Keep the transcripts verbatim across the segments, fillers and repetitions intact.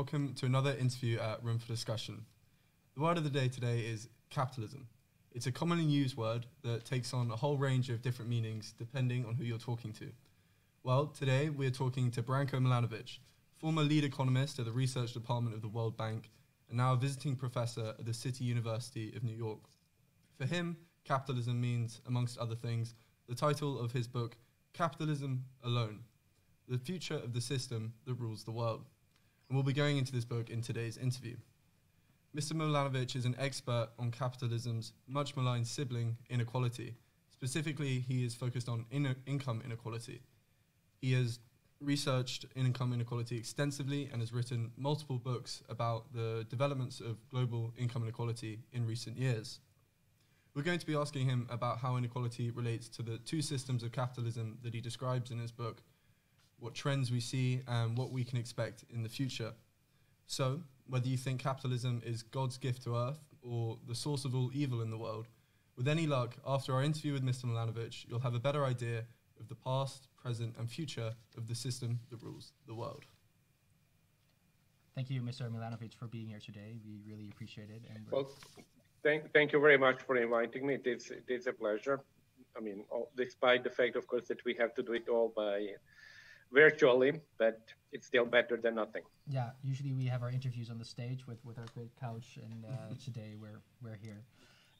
welcome to another interview at Room for Discussion. The word of the day today is capitalism. It's a commonly used word that takes on a whole range of different meanings depending on who you're talking to. Well, today we're talking to Branko Milanovic, former lead economist at the research department of the World Bank and now a visiting professor at the City University of New York. For him, capitalism means, amongst other things, the title of his book, Capitalism Alone, the future of the system that rules the world. And we'll be going into this book in today's interview. Mister Milanovic is an expert on capitalism's much maligned sibling, inequality. Specifically, he is focused on in income inequality. He has researched income inequality extensively and has written multiple books about the developments of global income inequality in recent years. We're going to be asking him about how inequality relates to the two systems of capitalism that he describes in his book, what trends we see, and what we can expect in the future. So, whether you think capitalism is God's gift to Earth or the source of all evil in the world, with any luck, after our interview with Mister Milanovic, you'll have a better idea of the past, present, and future of the system that rules the world. Thank you, Mister Milanovic, for being here today. We really appreciate it. And well, thank, thank you very much for inviting me. It is, it is a pleasure. I mean, all, despite the fact, of course, that we have to do it all by virtually, but it's still better than nothing. Yeah, usually we have our interviews on the stage with, with our great couch, and uh, today we're, we're here.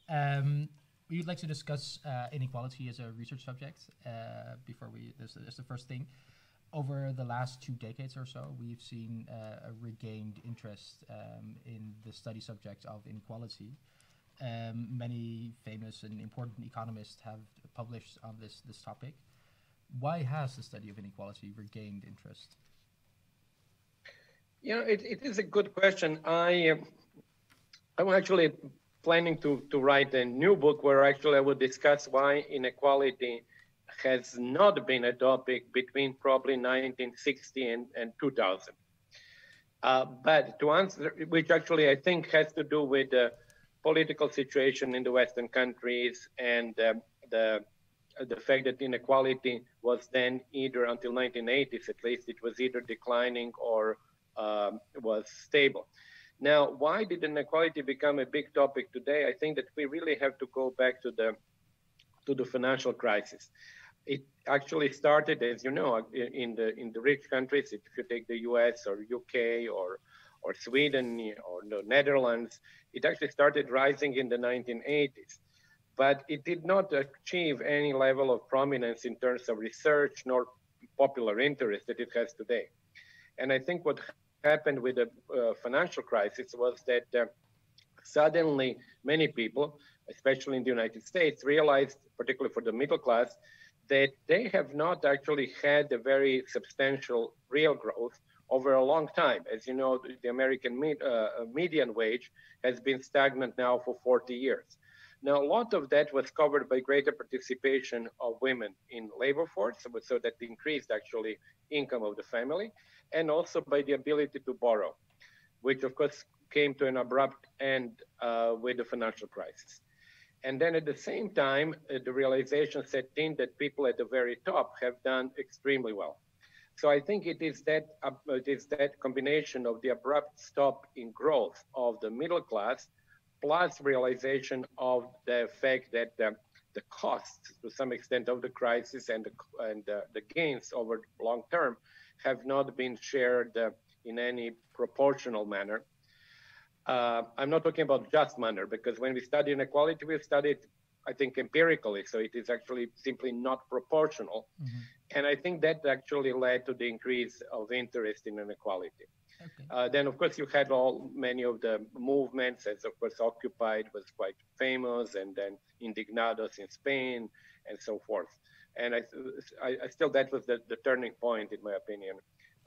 Um, we would like to discuss uh, inequality as a research subject. Uh, before we, that's, that's the first thing. Over the last two decades or so, we've seen uh, a regained interest um, in the study subject of inequality. Um, many famous and important economists have published on this, this topic. Why has the study of inequality regained interest? You know, it, it is a good question. I, um, I'm actually planning to, to write a new book where actually I would discuss why inequality has not been a topic between probably nineteen sixty and, and two thousand. Uh, but to answer, which actually I think has to do with the political situation in the Western countries and um, the the fact that inequality was then either until nineteen eighties, at least, it was either declining or um, was stable. Now, why did inequality become a big topic today? I think that we really have to go back to the to the financial crisis. It actually started, as you know, in the in the rich countries. If you take the U S or U K or or Sweden or the Netherlands, it actually started rising in the nineteen eighties. But it did not achieve any level of prominence in terms of research nor popular interest that it has today. And I think what happened with the uh, financial crisis was that uh, suddenly many people, especially in the United States, realized, particularly for the middle class, that they have not actually had a very substantial real growth over a long time. As you know, the American med uh, median wage has been stagnant now for forty years. Now, a lot of that was covered by greater participation of women in labor force, so that increased actually income of the family, and also by the ability to borrow, which of course came to an abrupt end uh, with the financial crisis. And then at the same time, uh, the realization set in that people at the very top have done extremely well. So I think it is that, uh, it is that combination of the abrupt stop in growth of the middle class plus realization of the fact that uh, the costs, to some extent, of the crisis and the, and uh, the gains over the long term have not been shared uh, in any proportional manner. Uh, I'm not talking about just manner, because when we study inequality, we study it, I think, empirically. So it is actually simply not proportional. Mm-hmm. And I think that actually led to the increase of interest in inequality. Okay. Uh, then, of course, you had all many of the movements, as of course Occupied was quite famous, and then Indignados in Spain, and so forth. And I, I, I still, that was the, the turning point, in my opinion.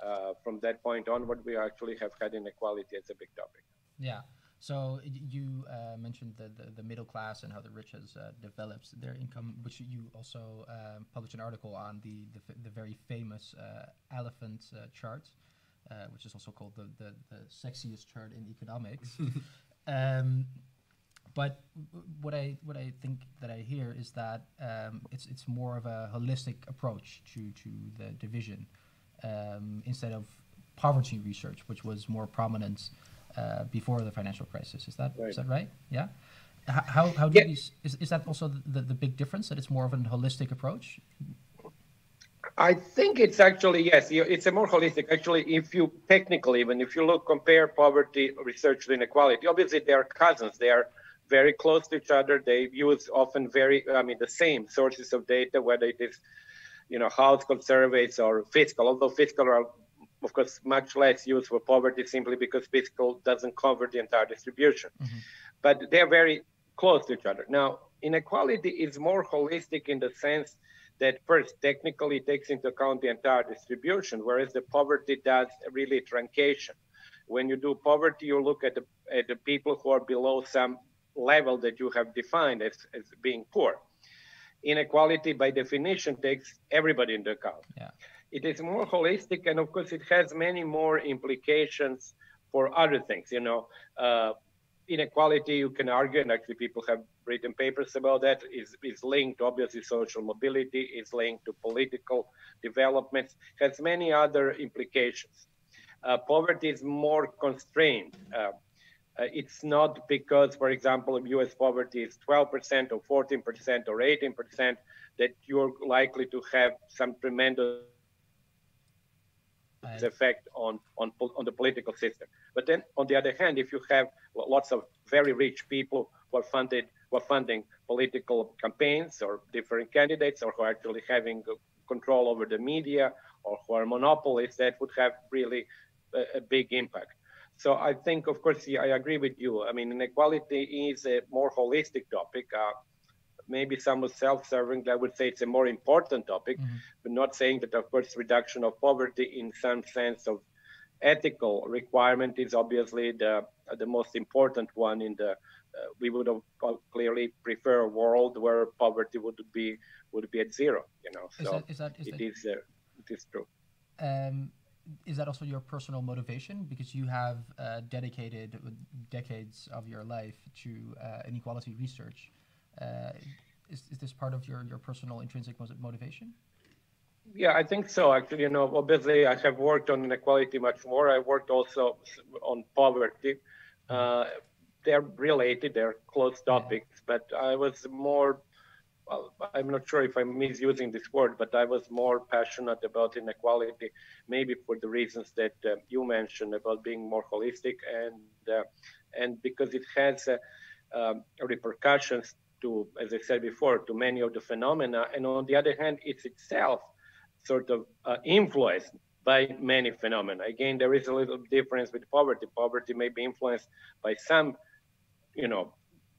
Uh, from that point onward, we actually have had inequality as a big topic. Yeah. So you uh, mentioned the, the, the middle class and how the rich has uh, developed their income, which you also uh, published an article on, the, the, the very famous uh, elephant uh, chart. Uh, which is also called the, the, the sexiest chart in economics. um, but what I what I think that I hear is that um, it's it's more of a holistic approach to to the division um, instead of poverty research, which was more prominent uh, before the financial crisis. Is that right? Is that right? Yeah. How how do yeah. these is is that also the the big difference, that it's more of a holistic approach? I think it's actually, yes, it's a more holistic. Actually, if you technically, even if you look, compare poverty research to inequality, obviously they are cousins. They are very close to each other. They use often very, I mean, the same sources of data, whether it is, you know, household surveys or fiscal, although fiscal are, of course, much less used for poverty simply because fiscal doesn't cover the entire distribution. Mm-hmm. But they're very close to each other. Now, inequality is more holistic in the sense that first, technically takes into account the entire distribution, whereas the poverty does really truncation. When you do poverty, you look at the, at the people who are below some level that you have defined as, as being poor. Inequality, by definition, takes everybody into account. Yeah. It is more holistic, and of course, it has many more implications for other things. You know, uh, inequality, you can argue, and actually people have written papers about that, is, is linked, obviously, social mobility, is linked to political developments, has many other implications. Uh, poverty is more constrained. Uh, uh, it's not because, for example, U S poverty is twelve percent or fourteen percent or eighteen percent that you're likely to have some tremendous Right. effect on, on on the political system. But then, on the other hand, if you have lots of very rich people who are funded, who are funding political campaigns or different candidates, or who are actually having control over the media, or who are monopolists, that would have really a, a big impact. So I think, of course, yeah, I agree with you. I mean, inequality is a more holistic topic. Uh, Maybe some was self-serving. I would say it's a more important topic, mm-hmm. but not saying that, of course, reduction of poverty in some sense of ethical requirement is obviously the the most important one. In the uh, we would have clearly prefer a world where poverty would be would be at zero. You know, so is that, is that, is it that, is uh, it is true. Um, is that also your personal motivation, because you have uh, dedicated decades of your life to uh, inequality research? Uh, is, is this part of your, your personal intrinsic motivation? Yeah, I think so. Actually, you know, obviously I have worked on inequality much more. I worked also on poverty. Uh, they're related, they're close topics, yeah. but I was more, well, I'm not sure if I'm misusing this word, but I was more passionate about inequality, maybe for the reasons that uh, you mentioned about being more holistic, and, uh, and because it has uh, um, repercussions to, as I said before, to many of the phenomena. And on the other hand, it's itself sort of uh, influenced by many phenomena. Again, there is a little difference with poverty. Poverty may be influenced by some, you know,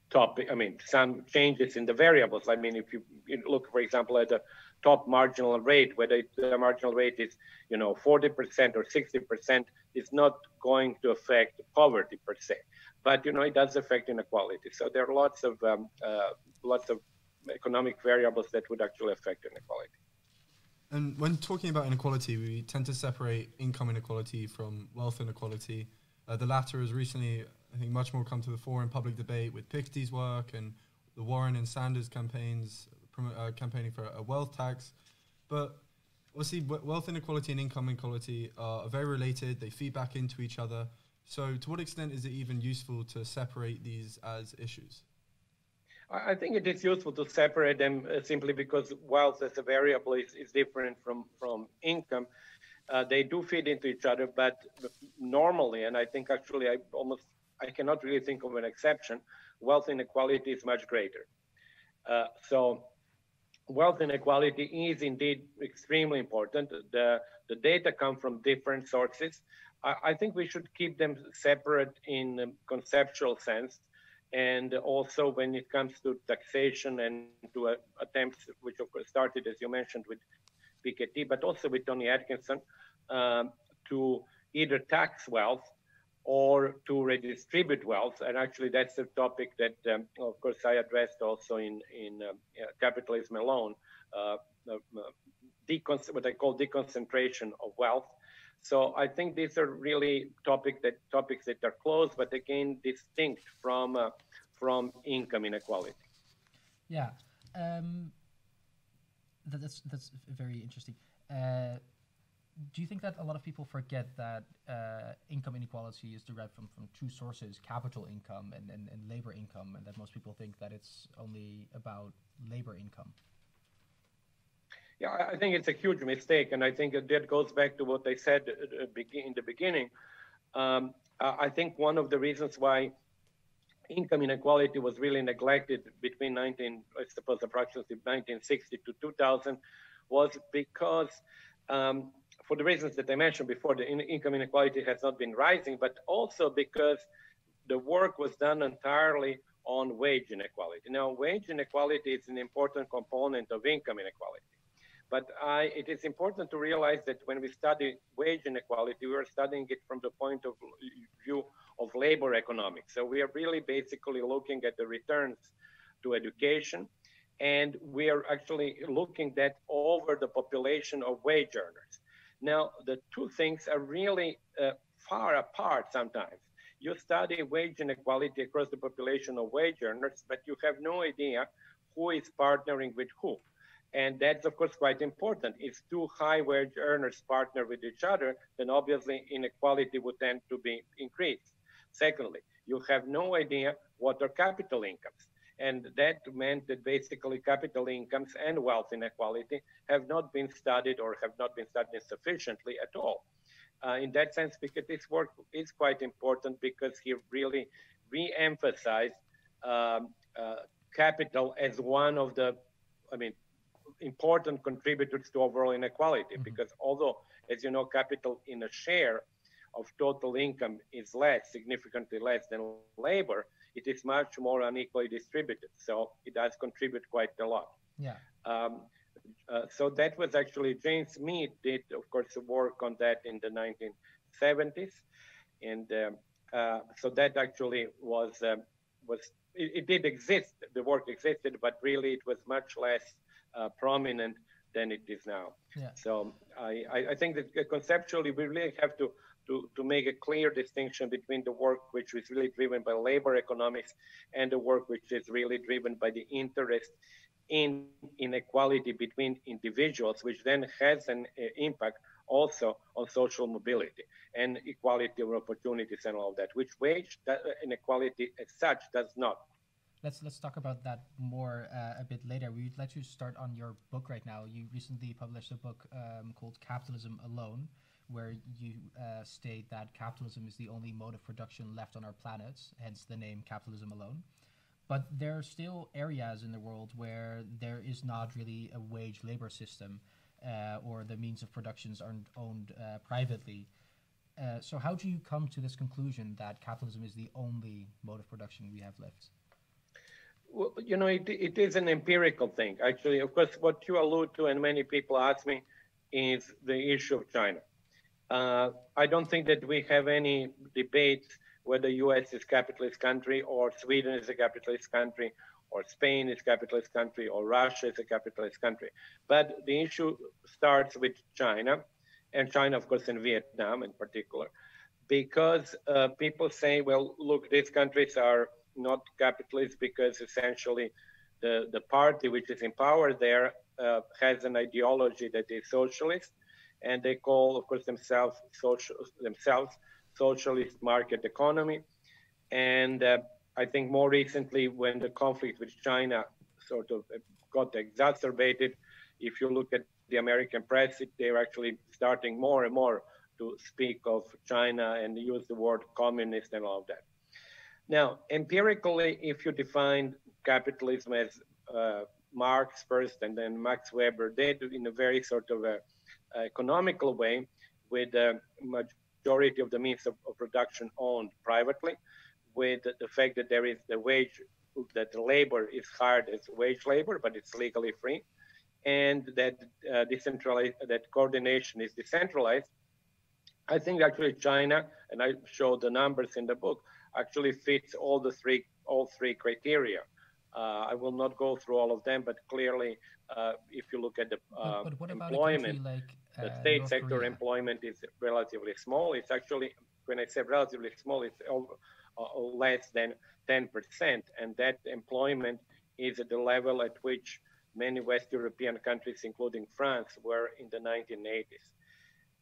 topic, I mean, some changes in the variables. I mean, if you, you look, for example, at the top marginal rate, whether it, the marginal rate is, you know, forty percent or sixty percent, it's not going to affect poverty per se. But, you know, it does affect inequality. So there are lots of um, uh, lots of economic variables that would actually affect inequality. And when talking about inequality, we tend to separate income inequality from wealth inequality. Uh, the latter has recently, I think, much more come to the fore in public debate with Piketty's work and the Warren and Sanders campaigns, uh, campaigning for a wealth tax. But obviously, wealth inequality and income inequality are very related. They feed back into each other. So to what extent is it even useful to separate these as issues? I think it is useful to separate them uh, simply because wealth as a variable is, is different from, from income. Uh, they do feed into each other, but normally, and I think actually I almost, I cannot really think of an exception, wealth inequality is much greater. Uh, so wealth inequality is indeed extremely important. The, the data come from different sources. I think we should keep them separate in a conceptual sense, and also when it comes to taxation and to uh, attempts, which of course started, as you mentioned, with Piketty, but also with Tony Atkinson, um, to either tax wealth or to redistribute wealth. And actually that's a topic that, um, of course, I addressed also in, in um, uh, Capitalism Alone, uh, uh, what I call deconcentration of wealth. So I think these are really topic that, topics that are close, but again, distinct from, uh, from income inequality. Yeah, um, that, that's, that's very interesting. Uh, do you think that a lot of people forget that uh, income inequality is derived from, from two sources, capital income and, and, and labor income, and that most people think that it's only about labor income? Yeah, I think it's a huge mistake, and I think that goes back to what I said in the beginning. Um, I think one of the reasons why income inequality was really neglected between nineteen, I suppose, approximately nineteen sixty to two thousand was because, um, for the reasons that I mentioned before, the in income inequality has not been rising, but also because the work was done entirely on wage inequality. Now, wage inequality is an important component of income inequality. But I, it is important to realize that when we study wage inequality, we are studying it from the point of view of labor economics. So we are really basically looking at the returns to education, and we are actually looking at over the population of wage earners. Now, the two things are really uh, far apart sometimes. You study wage inequality across the population of wage earners, but you have no idea who is partnering with who. And that's, of course, quite important. If two high wage earners partner with each other, then obviously inequality would tend to be increased. Secondly, you have no idea what are capital incomes. And that meant that basically capital incomes and wealth inequality have not been studied or have not been studied sufficiently at all. Uh, in that sense, Piketty's work is quite important because he really re-emphasized um, uh, capital as one of the, I mean, important contributors to overall inequality, mm-hmm. because although, as you know, capital in a share of total income is less, significantly less than labor, it is much more unequally distributed. So it does contribute quite a lot. Yeah. Um, uh, so that was actually, James Mead did, of course, work on that in the nineteen seventies. And um, uh, so that actually was, um, was it, it did exist, the work existed, but really it was much less Uh, prominent than it is now. Yeah. So I, I, I think that conceptually we really have to, to, to make a clear distinction between the work which is really driven by labor economics and the work which is really driven by the interest in inequality between individuals, which then has an uh, impact also on social mobility and equality of opportunities and all of that, which wage inequality as such does not. Let's, let's talk about that more uh, a bit later. We'd like to start on your book right now. You recently published a book um, called Capitalism Alone, where you uh, state that capitalism is the only mode of production left on our planet, hence the name Capitalism Alone. But there are still areas in the world where there is not really a wage labor system uh, or the means of productions aren't owned uh, privately. Uh, so how do you come to this conclusion that capitalism is the only mode of production we have left? Well, you know, it, it is an empirical thing, actually. Of course, what you allude to, and many people ask me, is the issue of China. Uh, I don't think that we have any debates whether U S is a capitalist country or Sweden is a capitalist country or Spain is a capitalist country or Russia is a capitalist country. But the issue starts with China, and China, of course, and Vietnam in particular, because uh, people say, well, look, these countries are not capitalist because essentially the, the party which is in power there uh, has an ideology that is socialist, and they call, of course, themselves social, themselves socialist market economy. And uh, I think more recently when the conflict with China sort of got exacerbated, if you look at the American press, it, they're actually starting more and more to speak of China and use the word communist and all of that. Now, empirically, if you define capitalism as uh, Marx first and then Max Weber did in a very sort of a, a economical way, with the majority of the means of, of production owned privately, with the fact that there is the wage, that labor is hired as wage labor, but it's legally free, and that uh, decentralized, that coordination is decentralized. I think actually China, and I show the numbers in the book, actually fits all the three, all three criteria. Uh, I will not go through all of them, but clearly, uh, if you look at the uh, but, but employment, like, uh, the state North sector Korea? Employment is relatively small. It's actually, when I say relatively small, it's over, uh, less than ten percent. And that employment is at the level at which many West European countries, including France, were in the nineteen eighties.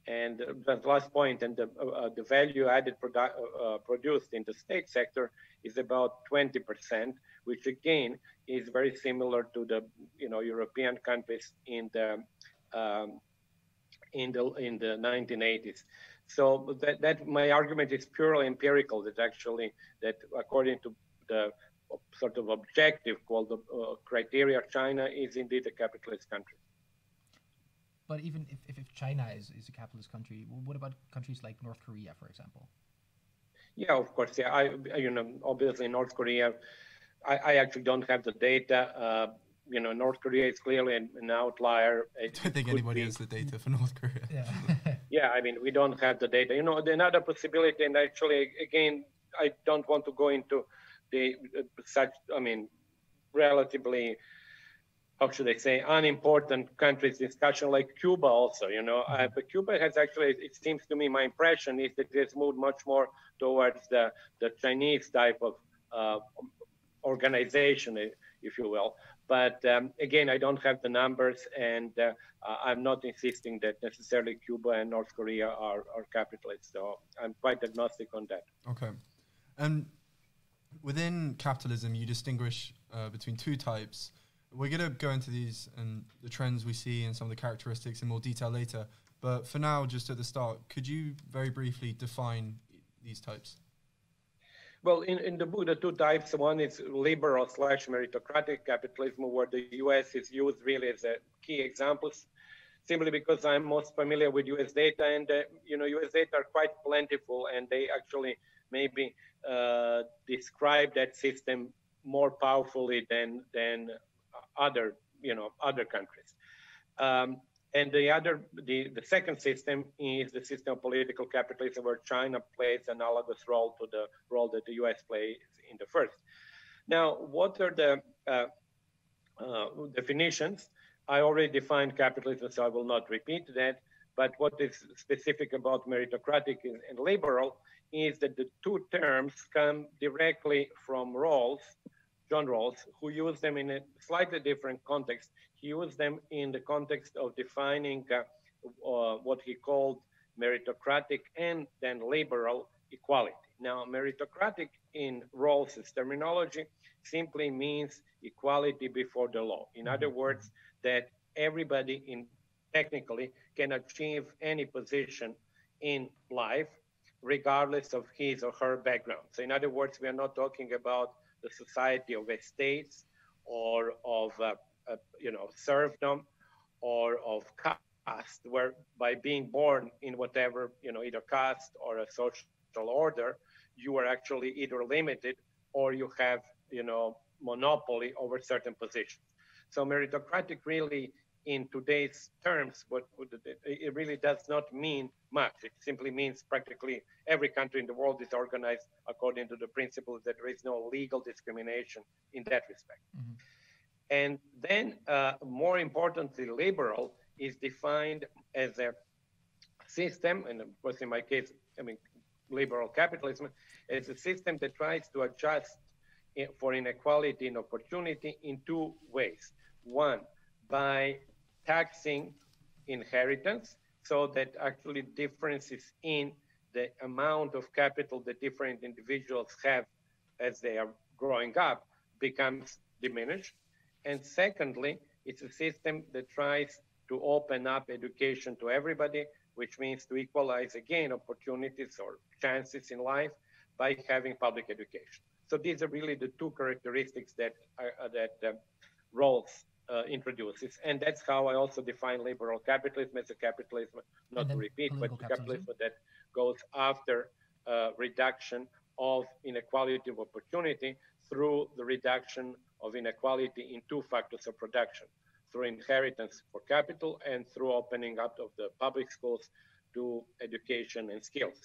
And uh, the last point, and the, uh, the value added produ uh, produced in the state sector is about twenty percent, which again is very similar to the you know European countries in the um, in the in the nineteen eighties. So that, that my argument is purely empirical. That actually that according to the sort of objective called the uh, criteria, China is indeed a capitalist country. But even if, if, if China is, is a capitalist country, what about countries like North Korea, for example? Yeah, of course. Yeah, I, you know, obviously North Korea, I, I actually don't have the data. Uh, you know, North Korea is clearly an, an outlier. It I don't think anybody be. has the data for North Korea. Yeah. Yeah, I mean, we don't have the data. You know, another possibility, and actually, again, I don't want to go into the uh, such, I mean, relatively... how should I say, unimportant countries discussion like Cuba also, you know. Uh, but Cuba has actually, it seems to me, my impression is that it's moved much more towards the, the Chinese type of uh, organization, if you will. But um, again, I don't have the numbers, and uh, I'm not insisting that necessarily Cuba and North Korea are, are capitalists. So I'm quite agnostic on that. Okay. And within capitalism, you distinguish uh, between two types. We're going to go into these and the trends we see and some of the characteristics in more detail later. But for now, just at the start, could you very briefly define these types? Well, in, in the book, the two types, one is liberal slash meritocratic capitalism, where the U S is used really as a key example, simply because I'm most familiar with U S data. And, uh, you know, U S data are quite plentiful, and they actually maybe uh, describe that system more powerfully than than. other, you know, other countries. Um, and the other, the, the second system is the system of political capitalism, where China plays an analogous role to the role that the U S plays in the first. Now, what are the uh, uh, definitions? I already defined capitalism, so I will not repeat that. But what is specific about meritocratic and, and liberal is that the two terms come directly from Rawls, John Rawls, who used them in a slightly different context. He used them in the context of defining uh, uh, what he called meritocratic and then liberal equality. Now, meritocratic in Rawls's terminology simply means equality before the law. In other words, that everybody in technically can achieve any position in life, regardless of his or her background. So in other words, we are not talking about the society of estates, or of uh, uh, you know serfdom, or of caste, where by being born in whatever you know either caste or a social order, you are actually either limited or you have you know monopoly over certain positions. So meritocratic really, in today's terms, what it really does not mean much. It simply means practically every country in the world is organized according to the principle that there is no legal discrimination in that respect. Mm-hmm. And then uh, more importantly, liberal is defined as a system, and of course in my case, I mean, liberal capitalism, as a system that tries to adjust for inequality and opportunity in two ways. One, by taxing inheritance, so that actually differences in the amount of capital that different individuals have as they are growing up becomes diminished. And secondly, it's a system that tries to open up education to everybody, which means to equalize again opportunities or chances in life by having public education. So these are really the two characteristics that, uh, that uh, Rawls Uh, introduces, and that's how I also define liberal capitalism as a capitalism, not to repeat, but capitalism. capitalism that goes after uh, reduction of inequality of opportunity through the reduction of inequality in two factors of production, through inheritance for capital and through opening up of the public schools to education and skills.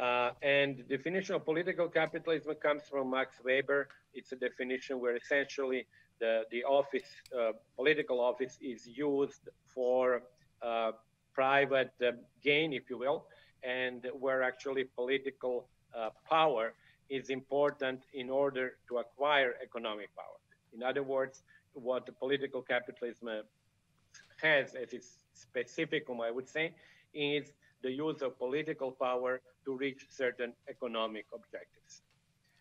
Uh, and the definition of political capitalism comes from Max Weber. It's a definition where essentially the, the office, uh, political office is used for uh, private uh, gain, if you will, and where actually political uh, power is important in order to acquire economic power. In other words, what the political capitalism has as its specificum, I would say, is the use of political power to reach certain economic objectives.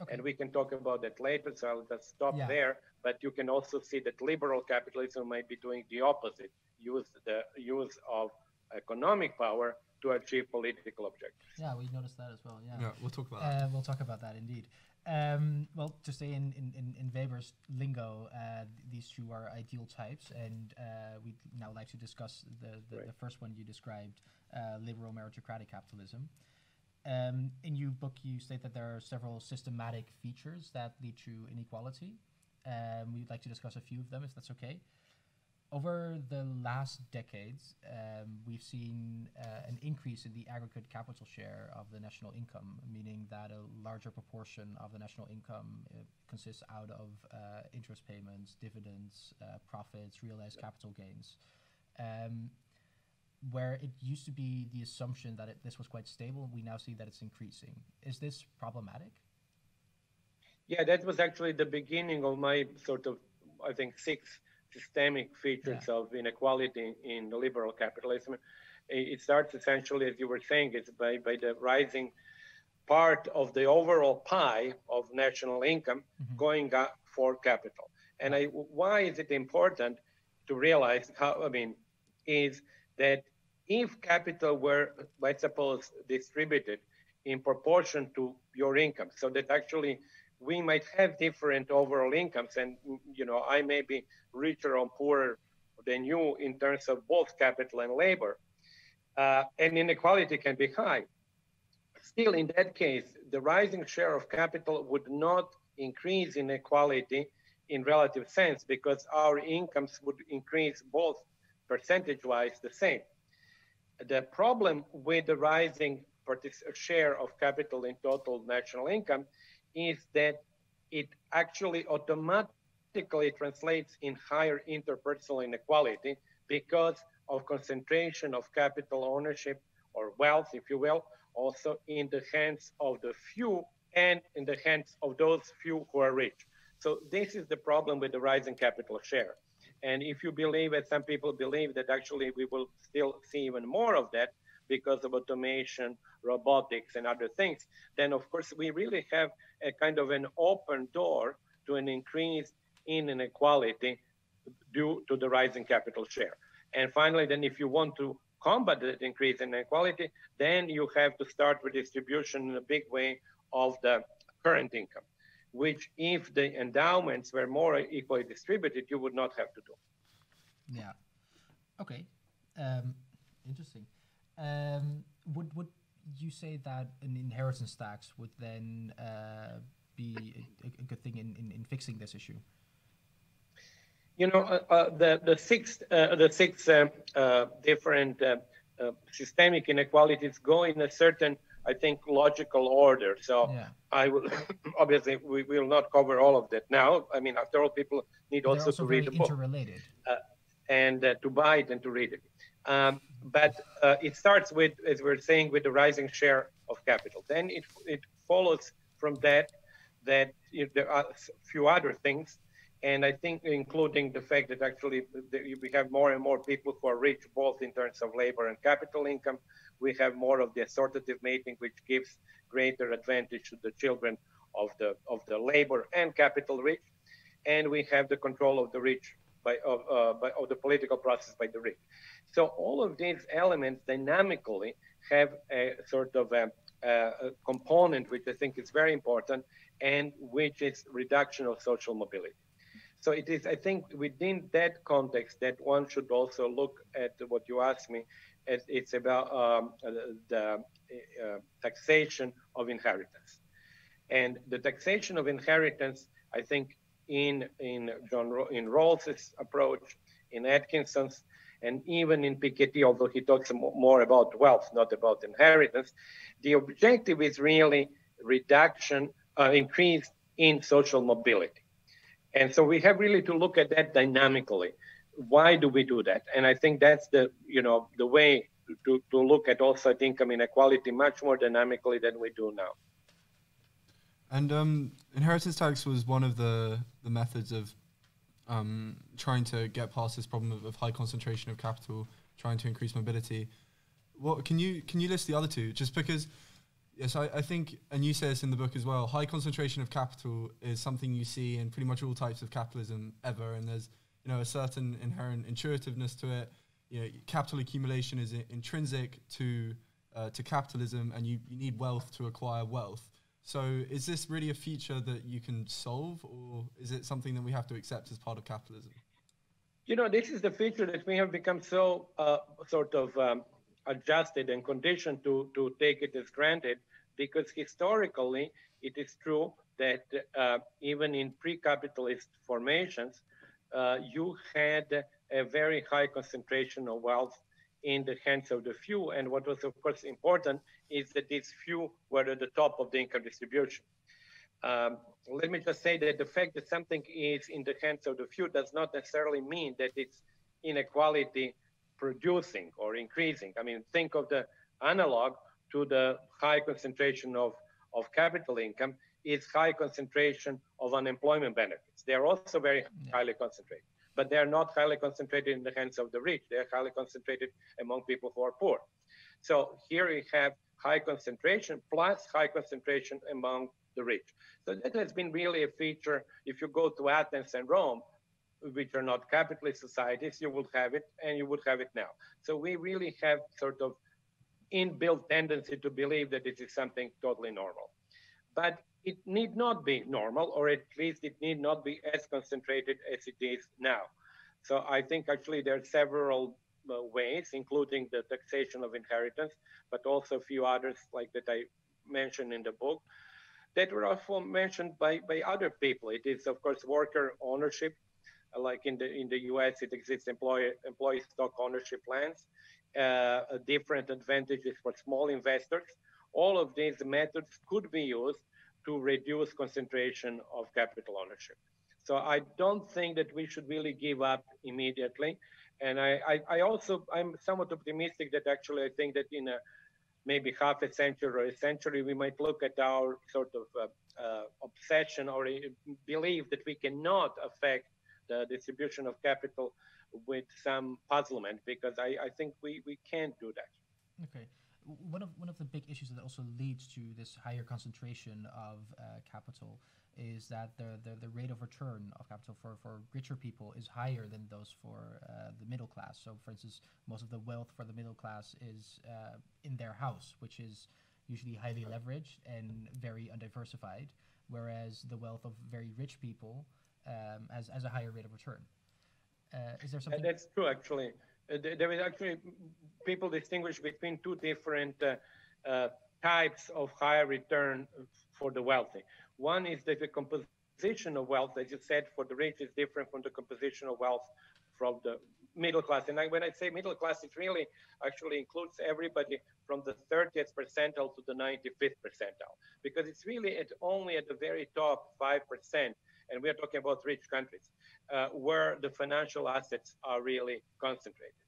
Okay. And we can talk about that later, so I'll just stop yeah. there. But you can also see that liberal capitalism might be doing the opposite, use the use of economic power to achieve political objectives. Yeah, we noticed that as well. Yeah, yeah we'll talk about that. Uh, we'll talk about that indeed. Um, well, to stay in, in, in Weber's lingo, uh, these two are ideal types, and uh, we'd now like to discuss the, the, right. the first one you described, uh, liberal meritocratic capitalism. Um, in your book, you state that there are several systematic features that lead to inequality. Um, we'd like to discuss a few of them, if that's okay. Over the last decades, um, we've seen uh, an increase in the aggregate capital share of the national income, meaning that a larger proportion of the national income uh, consists out of uh, interest payments, dividends, uh, profits, realized yeah. capital gains. Um, where it used to be the assumption that it, this was quite stable, we now see that it's increasing. Is this problematic? Yeah, that was actually the beginning of my sort of, I think, sixth systemic features yeah. of inequality in the liberal capitalism. It starts essentially, as you were saying, it's by, by the rising part of the overall pie of national income mm-hmm. going up for capital. And I, why is it important to realize how, I mean, is that if capital were, let's suppose, distributed in proportion to your income, so that actually we might have different overall incomes, and you know, I may be richer or poorer than you in terms of both capital and labor, uh, and inequality can be high. Still, in that case, the rising share of capital would not increase inequality in relative sense, because our incomes would increase both percentage-wise the same. The problem with the rising share of capital in total national income is that it actually automatically translates in higher interpersonal inequality because of concentration of capital ownership or wealth, if you will, also in the hands of the few and in the hands of those few who are rich. So this is the problem with the rising capital share. And if you believe that some people believe that actually we will still see even more of that because of automation, robotics, and other things, then of course we really have a kind of an open door to an increase in inequality due to the rising capital share. And finally, then if you want to combat that increase in inequality, then you have to start redistribution in a big way of the current income, which if the endowments were more equally distributed, you would not have to do. Yeah, okay, um, interesting. Um, would would you say that an inheritance tax would then uh, be a, a good thing in, in, in fixing this issue? You know, uh, uh, the the six uh, the six uh, uh, different uh, uh, systemic inequalities go in a certain, I think, logical order. So yeah. I will obviously we will not cover all of that now. I mean, after all, people need also, also to read the book uh, and uh, to buy it and to read it. Um, but uh, it starts with, as we're saying, with the rising share of capital. Then it, it follows from that that if there are a few other things, and I think including the fact that actually we have more and more people who are rich, both in terms of labor and capital income. We have more of the assortative mating, which gives greater advantage to the children of the of the labor and capital rich, and we have the control of the rich. By of, uh, by of the political process by the rich. So all of these elements dynamically have a sort of a, a component which I think is very important, and which is reduction of social mobility. So it is, I think, within that context that one should also look at what you asked me, as it's about um, the uh, taxation of inheritance. And the taxation of inheritance, I think, in in John in Rawls's approach, in Atkinson's, and even in Piketty, although he talks more about wealth, not about inheritance, the objective is really reduction, uh, increase in social mobility. And so we have really to look at that dynamically. Why do we do that? And I think that's the you know the way to to look at also at income inequality much more dynamically than we do now. And um, inheritance tax was one of the, the methods of um, trying to get past this problem of, of high concentration of capital, trying to increase mobility. What can you can you list the other two? Just because, yes, I, I think, and you say this in the book as well. High concentration of capital is something you see in pretty much all types of capitalism ever, and there's you know a certain inherent intuitiveness to it. You know, capital accumulation is I intrinsic to uh, to capitalism, and you, you need wealth to acquire wealth. So, is this really a feature that you can solve, or is it something that we have to accept as part of capitalism? You know, this is the feature that we have become so uh, sort of. Um, adjusted and conditioned to, to take it as granted, because historically it is true that uh, even in pre-capitalist formations, uh, you had a very high concentration of wealth in the hands of the few. And what was, of course, important is that these few were at the top of the income distribution. Um, let me just say that the fact that something is in the hands of the few does not necessarily mean that it's inequality producing or increasing. I mean, think of the analog to the high concentration of, of capital income is high concentration of unemployment benefits. They are also very highly concentrated, but they are not highly concentrated in the hands of the rich. They are highly concentrated among people who are poor. So here we have high concentration plus high concentration among the rich. So that has been really a feature. If you go to Athens and Rome, which are not capitalist societies, you would have it, and you would have it now. So we really have sort of inbuilt tendency to believe that it is something totally normal. But it need not be normal, or at least it need not be as concentrated as it is now. So I think actually there are several uh, ways, including the taxation of inheritance, but also a few others like that I mentioned in the book, that were also mentioned by, by other people. It is, of course, worker ownership. Like in the in the U S, it exists employee employee stock ownership plans, uh, different advantages for small investors. All of these methods could be used to reduce concentration of capital ownership. So I don't think that we should really give up immediately. And I, I, I also I'm somewhat optimistic that actually I think that in a maybe half a century or a century, we might look at our sort of uh, uh, obsession or belief that we cannot affect the distribution of capital with some puzzlement, because I, I think we, we can't do that. Okay. One of, one of the big issues that also leads to this higher concentration of uh, capital is that the, the, the rate of return of capital for, for richer people is higher than those for uh, the middle class. So, for instance, most of the wealth for the middle class is uh, in their house, which is usually highly leveraged and very undiversified, whereas the wealth of very rich people Um, as, as a higher rate of return. Uh, is there something? Uh, that's true, actually. Uh, there, there is actually, people distinguish between two different uh, uh, types of higher return for the wealthy. One is that the composition of wealth, as you said, for the rich is different from the composition of wealth from the middle class. And I, when I say middle class, it really actually includes everybody from the thirtieth percentile to the ninety-fifth percentile, because it's really at only at the very top five percent, and we are talking about rich countries, uh, where the financial assets are really concentrated.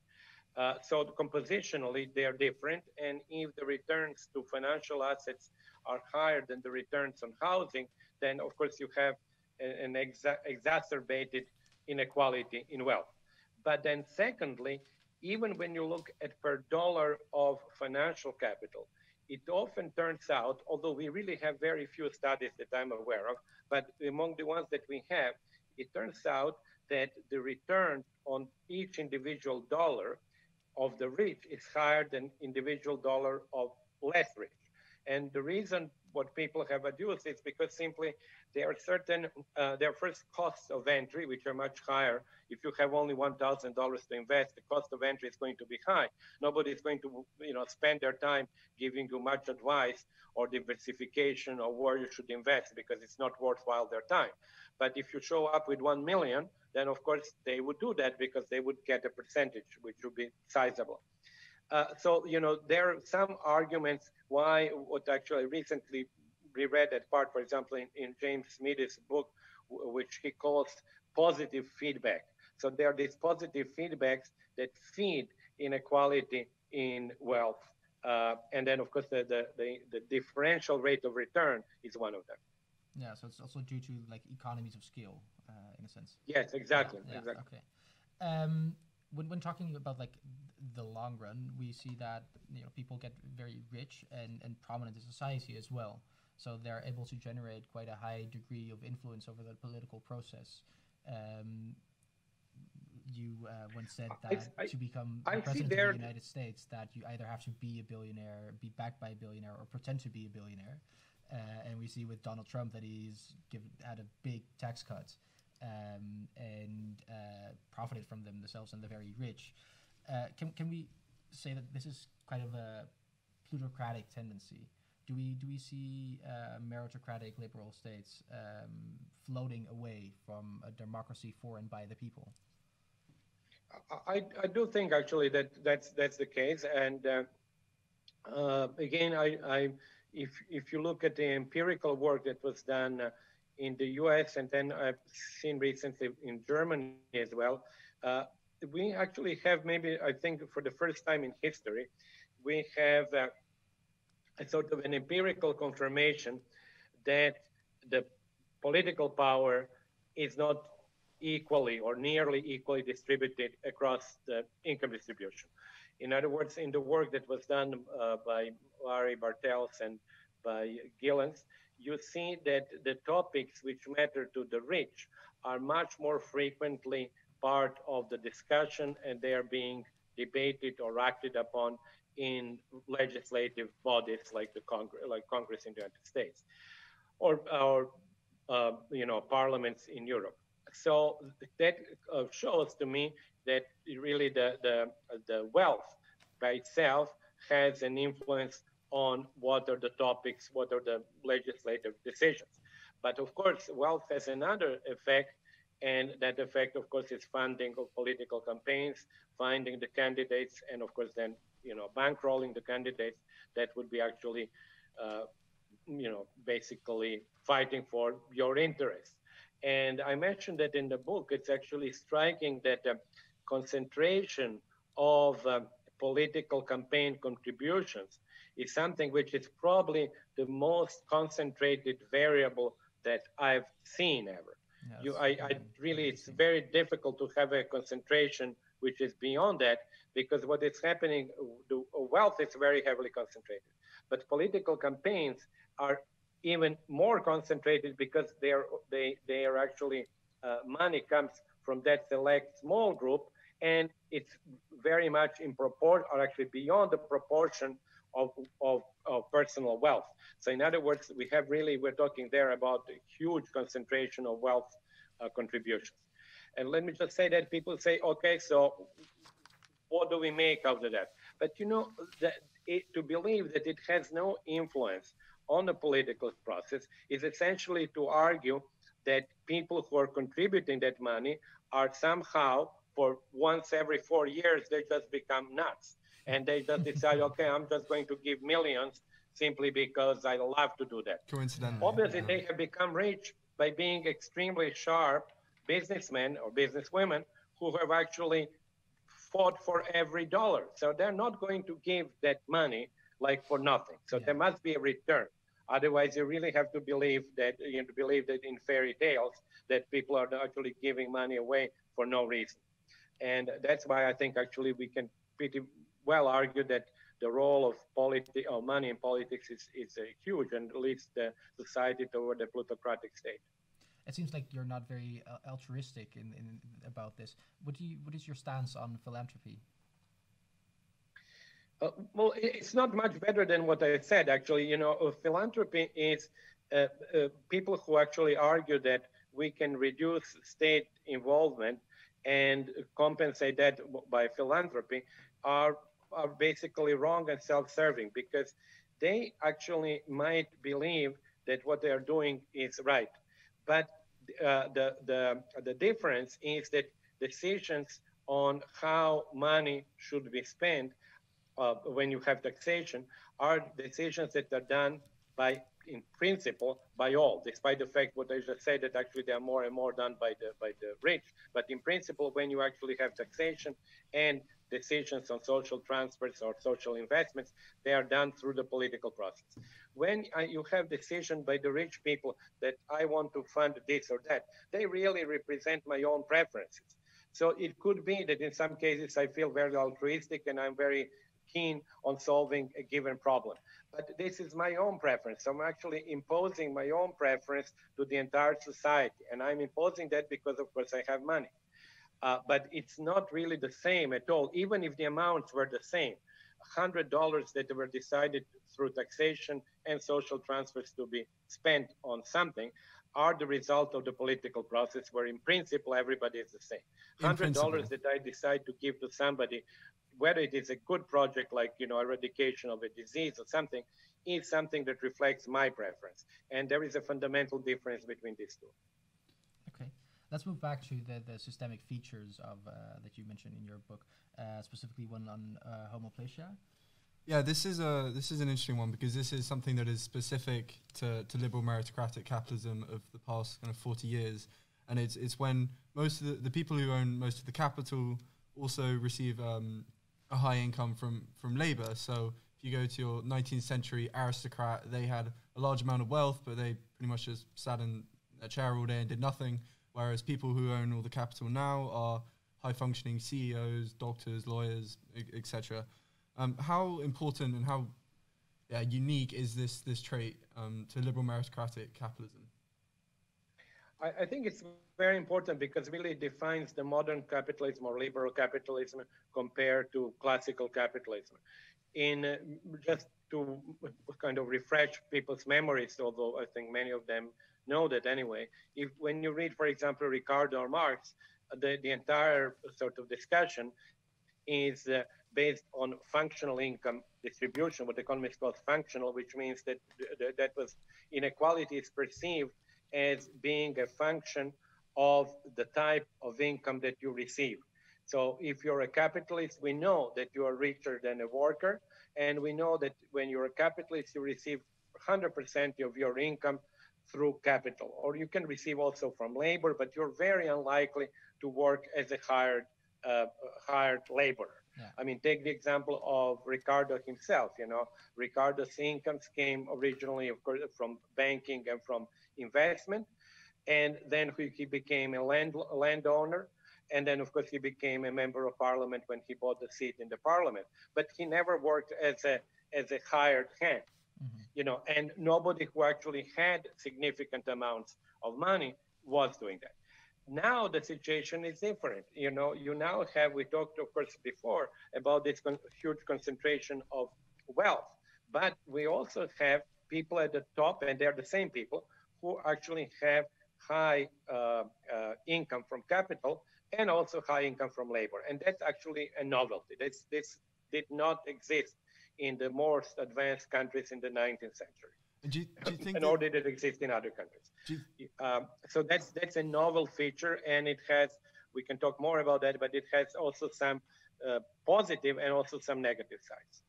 Uh, so compositionally, they are different. And if the returns to financial assets are higher than the returns on housing, then of course you have an exa exacerbated inequality in wealth. But then secondly, even when you look at per dollar of financial capital, it often turns out, although we really have very few studies that I'm aware of, but among the ones that we have, it turns out that the return on each individual dollar of the rich is higher than individual dollar of less rich. And the reason what people have adduced is because simply there are certain, uh, their first costs of entry, which are much higher. If you have only one thousand dollars to invest, the cost of entry is going to be high. Nobody is going to, you know, spend their time giving you much advice or diversification or where you should invest, because it's not worthwhile their time. But if you show up with one million, then of course they would do that, because they would get a percentage, which would be sizable. Uh, so, you know, there are some arguments why what actually recently reread that part, for example, in, in James Mead's book, which he calls positive feedback. So there are these positive feedbacks that feed inequality in wealth. Uh, and then, of course, the, the, the, the differential rate of return is one of them. Yeah, so it's also due to, like, economies of scale, uh, in a sense. Yes, exactly. Yeah, yeah, exactly. Okay. Um, when when talking about like the long run, we see that you know people get very rich and and prominent in society as well. So they're able to generate quite a high degree of influence over the political process. Um, you uh, once said that I, I, to become I president of the United States, that you either have to be a billionaire, be backed by a billionaire, or pretend to be a billionaire. Uh, and we see with Donald Trump that he's given, had a big tax cut um, and uh, profited from them themselves and the very rich. Uh, can can we say that this is kind of a plutocratic tendency? Do we do we see uh, meritocratic liberal states um, floating away from a democracy for and by the people? I I do think actually that that's that's the case, and uh, uh, again I. I If if you look at the empirical work that was done uh, in the U S and then I've seen recently in Germany as well, uh, we actually have maybe, I think for the first time in history, we have uh, a sort of an empirical confirmation that the political power is not equally or nearly equally distributed across the income distribution. In other words, in the work that was done uh, by Larry Bartels and by Gillens, you see that the topics which matter to the rich are much more frequently part of the discussion, and they are being debated or acted upon in legislative bodies like the Congre- like Congress in the United States, or, or uh, you know, parliaments in Europe. So that uh, shows to me that really the, the, the wealth by itself has an influence on what are the topics, what are the legislative decisions. But of course, wealth has another effect, and that effect, of course, is funding of political campaigns, finding the candidates, and of course then, you know, bankrolling the candidates that would be actually, uh, you know, basically fighting for your interests. And I mentioned that in the book, it's actually striking that the concentration of uh, political campaign contributions is something which is probably the most concentrated variable that I've seen ever. Yes. You, I, I really, it's very difficult to have a concentration which is beyond that, because what is happening, the wealth is very heavily concentrated, but political campaigns are even more concentrated because they are, they, they are actually, uh, money comes from that select small group, and it's very much in proportion, or actually beyond the proportion of, of, of personal wealth. So in other words, we have really, we're talking there about a huge concentration of wealth uh, contributions. And let me just say that people say, okay, so what do we make out of that? But you know, that it, to believe that it has no influence on the political process is essentially to argue that people who are contributing that money are somehow, for once every four years, they just become nuts. And they just decide, okay, I'm just going to give millions simply because I love to do that. Coincidentally. Obviously, yeah. They have become rich by being extremely sharp businessmen or businesswomen who have actually fought for every dollar. So they're not going to give that money like for nothing. So yeah. There must be a return. Otherwise, you really have to believe that you know, believe that in fairy tales that people are actually giving money away for no reason. And that's why I think actually we can pretty well argue that the role of politi- or money in politics is, is uh, huge and leads the society toward a plutocratic state. It seems like you're not very uh, altruistic in, in about this. What do you? What is your stance on philanthropy? Uh, well, it's not much better than what I said. Actually, you know, uh, philanthropy is uh, uh, people who actually argue that we can reduce state involvement and compensate that by philanthropy are are basically wrong and self-serving, because they actually might believe that what they are doing is right. But uh, the, the, the difference is that decisions on how money should be spent uh, when you have taxation are decisions that are done by, in principle, by all, despite the fact what I just said that actually they are more and more done by the, by the rich. But in principle, when you actually have taxation and decisions on social transfers or social investments, they are done through the political process. When uh, you have decision by the rich people that I want to fund this or that, they really represent my own preferences. So it could be that in some cases I feel very altruistic and I'm very keen on solving a given problem. But this is my own preference. I'm actually imposing my own preference to the entire society. And I'm imposing that because, of course, I have money. Uh, but it's not really the same at all, even if the amounts were the same. one hundred dollars that were decided through taxation and social transfers to be spent on something are the result of the political process where, in principle, everybody is the same. one hundred dollars that I decide to give to somebody, whether it is a good project like, you know, eradication of a disease or something, is something that reflects my preference. And there is a fundamental difference between these two. Okay. Let's move back to the, the systemic features of uh, that you mentioned in your book, uh, specifically one on uh, homoplasia. Yeah, this is a this is an interesting one because this is something that is specific to, to liberal meritocratic capitalism of the past kind of forty years, and it's it's when most of the, the people who own most of the capital also receive um, a high income from from labor. So if you go to your nineteenth century aristocrat, they had a large amount of wealth, but they pretty much just sat in a chair all day and did nothing. Whereas people who own all the capital now are high-functioning C E Os, doctors, lawyers, et cetera. Um, how important and how yeah, unique is this this trait um, to liberal meritocratic capitalism? I, I think it's very important because it really defines the modern capitalism or liberal capitalism compared to classical capitalism. In uh, just to kind of refresh people's memories, although I think many of them know that anyway, if when you read, for example, Ricardo or Marx, the, the entire sort of discussion is uh, based on functional income distribution, what economists call functional, which means that th that was inequality is perceived as being a function of the type of income that you receive. So if you're a capitalist, we know that you are richer than a worker, and we know that when you're a capitalist, you receive one hundred percent of your income through capital, or you can receive also from labor, but you're very unlikely to work as a hired uh, hired laborer. Yeah. I mean, take the example of Ricardo himself. You know, Ricardo's incomes came originally, of course, from banking and from investment, and then he became a land landowner, and then of course he became a member of parliament when he bought the seat in the parliament. But he never worked as a as a hired hand. You know, and nobody who actually had significant amounts of money was doing that. Now the situation is different. You know, you now have, we talked, of course, before about this con huge concentration of wealth, but we also have people at the top, and they're the same people, who actually have high uh, uh, income from capital and also high income from labor. And that's actually a novelty. That's, this did not exist in the most advanced countries in the nineteenth century, do you, do you think nor did it exist in other countries. You, um, so that's that's a novel feature, and it has. We can talk more about that, but it has also some uh, positive and also some negative sides.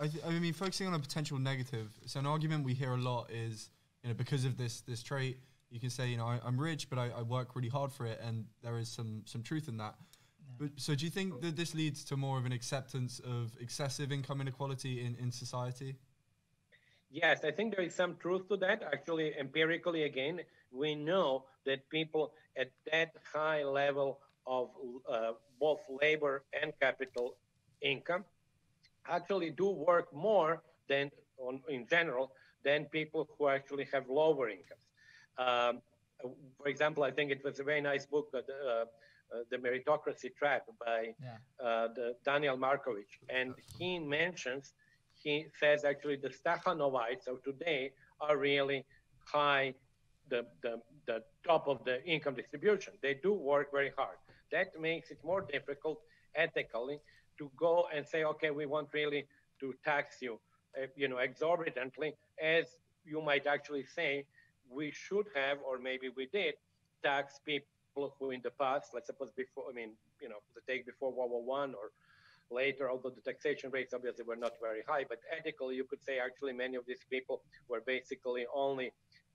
I, th I mean, focusing on a potential negative. So an argument we hear a lot is, you know, because of this this trait, you can say, you know, I, I'm rich, but I, I work really hard for it, and there is some some truth in that. But, so do you think that this leads to more of an acceptance of excessive income inequality in, in society? Yes, I think there is some truth to that. Actually, empirically, again, we know that people at that high level of uh, both labor and capital income actually do work more than, on, in general, than people who actually have lower incomes. Um, for example, I think it was a very nice book that uh, Uh, the Meritocracy Trap by yeah. uh, the Daniel Markovic. And he mentions, he says actually the Stahanovites of today are really high, the, the, the top of the income distribution. They do work very hard. That makes it more difficult ethically to go and say, okay, we want really to tax you, uh, you know, exorbitantly, as you might actually say, we should have, or maybe we did, tax people who in the past, let's suppose before, I mean, you know, the take before World War One or later, although the taxation rates obviously were not very high, but ethically, you could say actually many of these people were basically only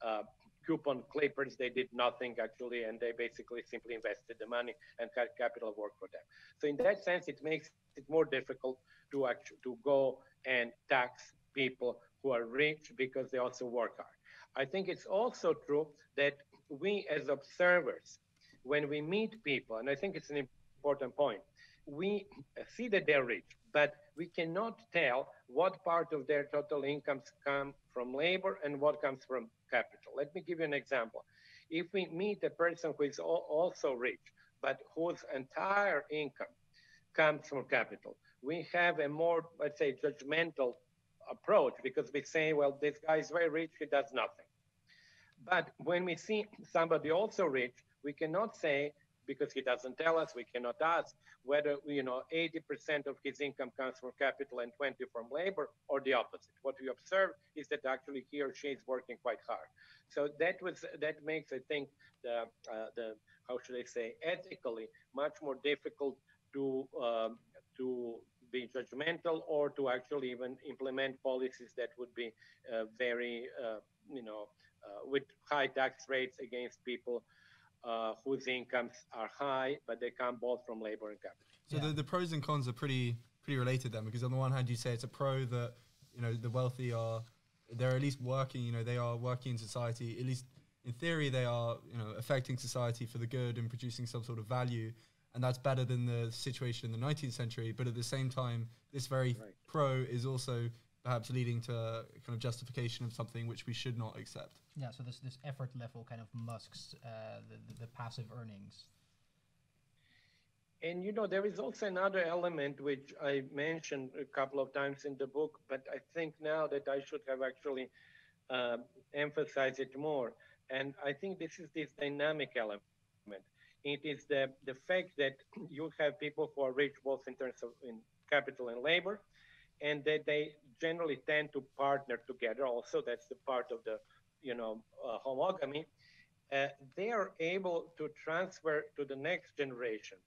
uh, coupon clippers. They did nothing actually, and they basically simply invested the money and had capital work for them. So in that sense, it makes it more difficult to actually, to go and tax people who are rich because they also work hard. I think it's also true that we as observers, when we meet people, and I think it's an important point. We see that they're rich, but we cannot tell what part of their total incomes come from labor and what comes from capital. Let me give you an example. If we meet a person who is also rich, but whose entire income comes from capital, we have a more, let's say, judgmental approach, because we say, well, this guy is very rich, he does nothing. But when we see somebody also rich, we cannot say, because he doesn't tell us, we cannot ask whether, you know, eighty percent of his income comes from capital and twenty from labor, or the opposite. What we observe is that actually he or she is working quite hard. So that was, that makes, I think, the, uh, the how should I say, ethically much more difficult to, um, to be judgmental, or to actually even implement policies that would be uh, very, uh, you know, uh, with high tax rates against people Uh, whose incomes are high, but they come both from labor and capital. So yeah. the, the pros and cons are pretty pretty related then, because on the one hand you say it's a pro that, you know, the wealthy are, they're at least working, you know, they are working in society, at least in theory they are, you know, affecting society for the good and producing some sort of value, and that's better than the situation in the nineteenth century. But at the same time, this very right. pro is also perhaps leading to a kind of justification of something which we should not accept. Yeah, so this this effort level kind of Musk's, uh, the, the, the passive earnings. And, you know, there is also another element which I mentioned a couple of times in the book, but I think now that I should have actually uh, emphasized it more. And I think this is this dynamic element. It is the, the fact that you have people who are rich both in terms of in capital and labor, and that they generally tend to partner together. Also, that's the part of the, you know, uh, homogamy. Uh, they are able to transfer to the next generation,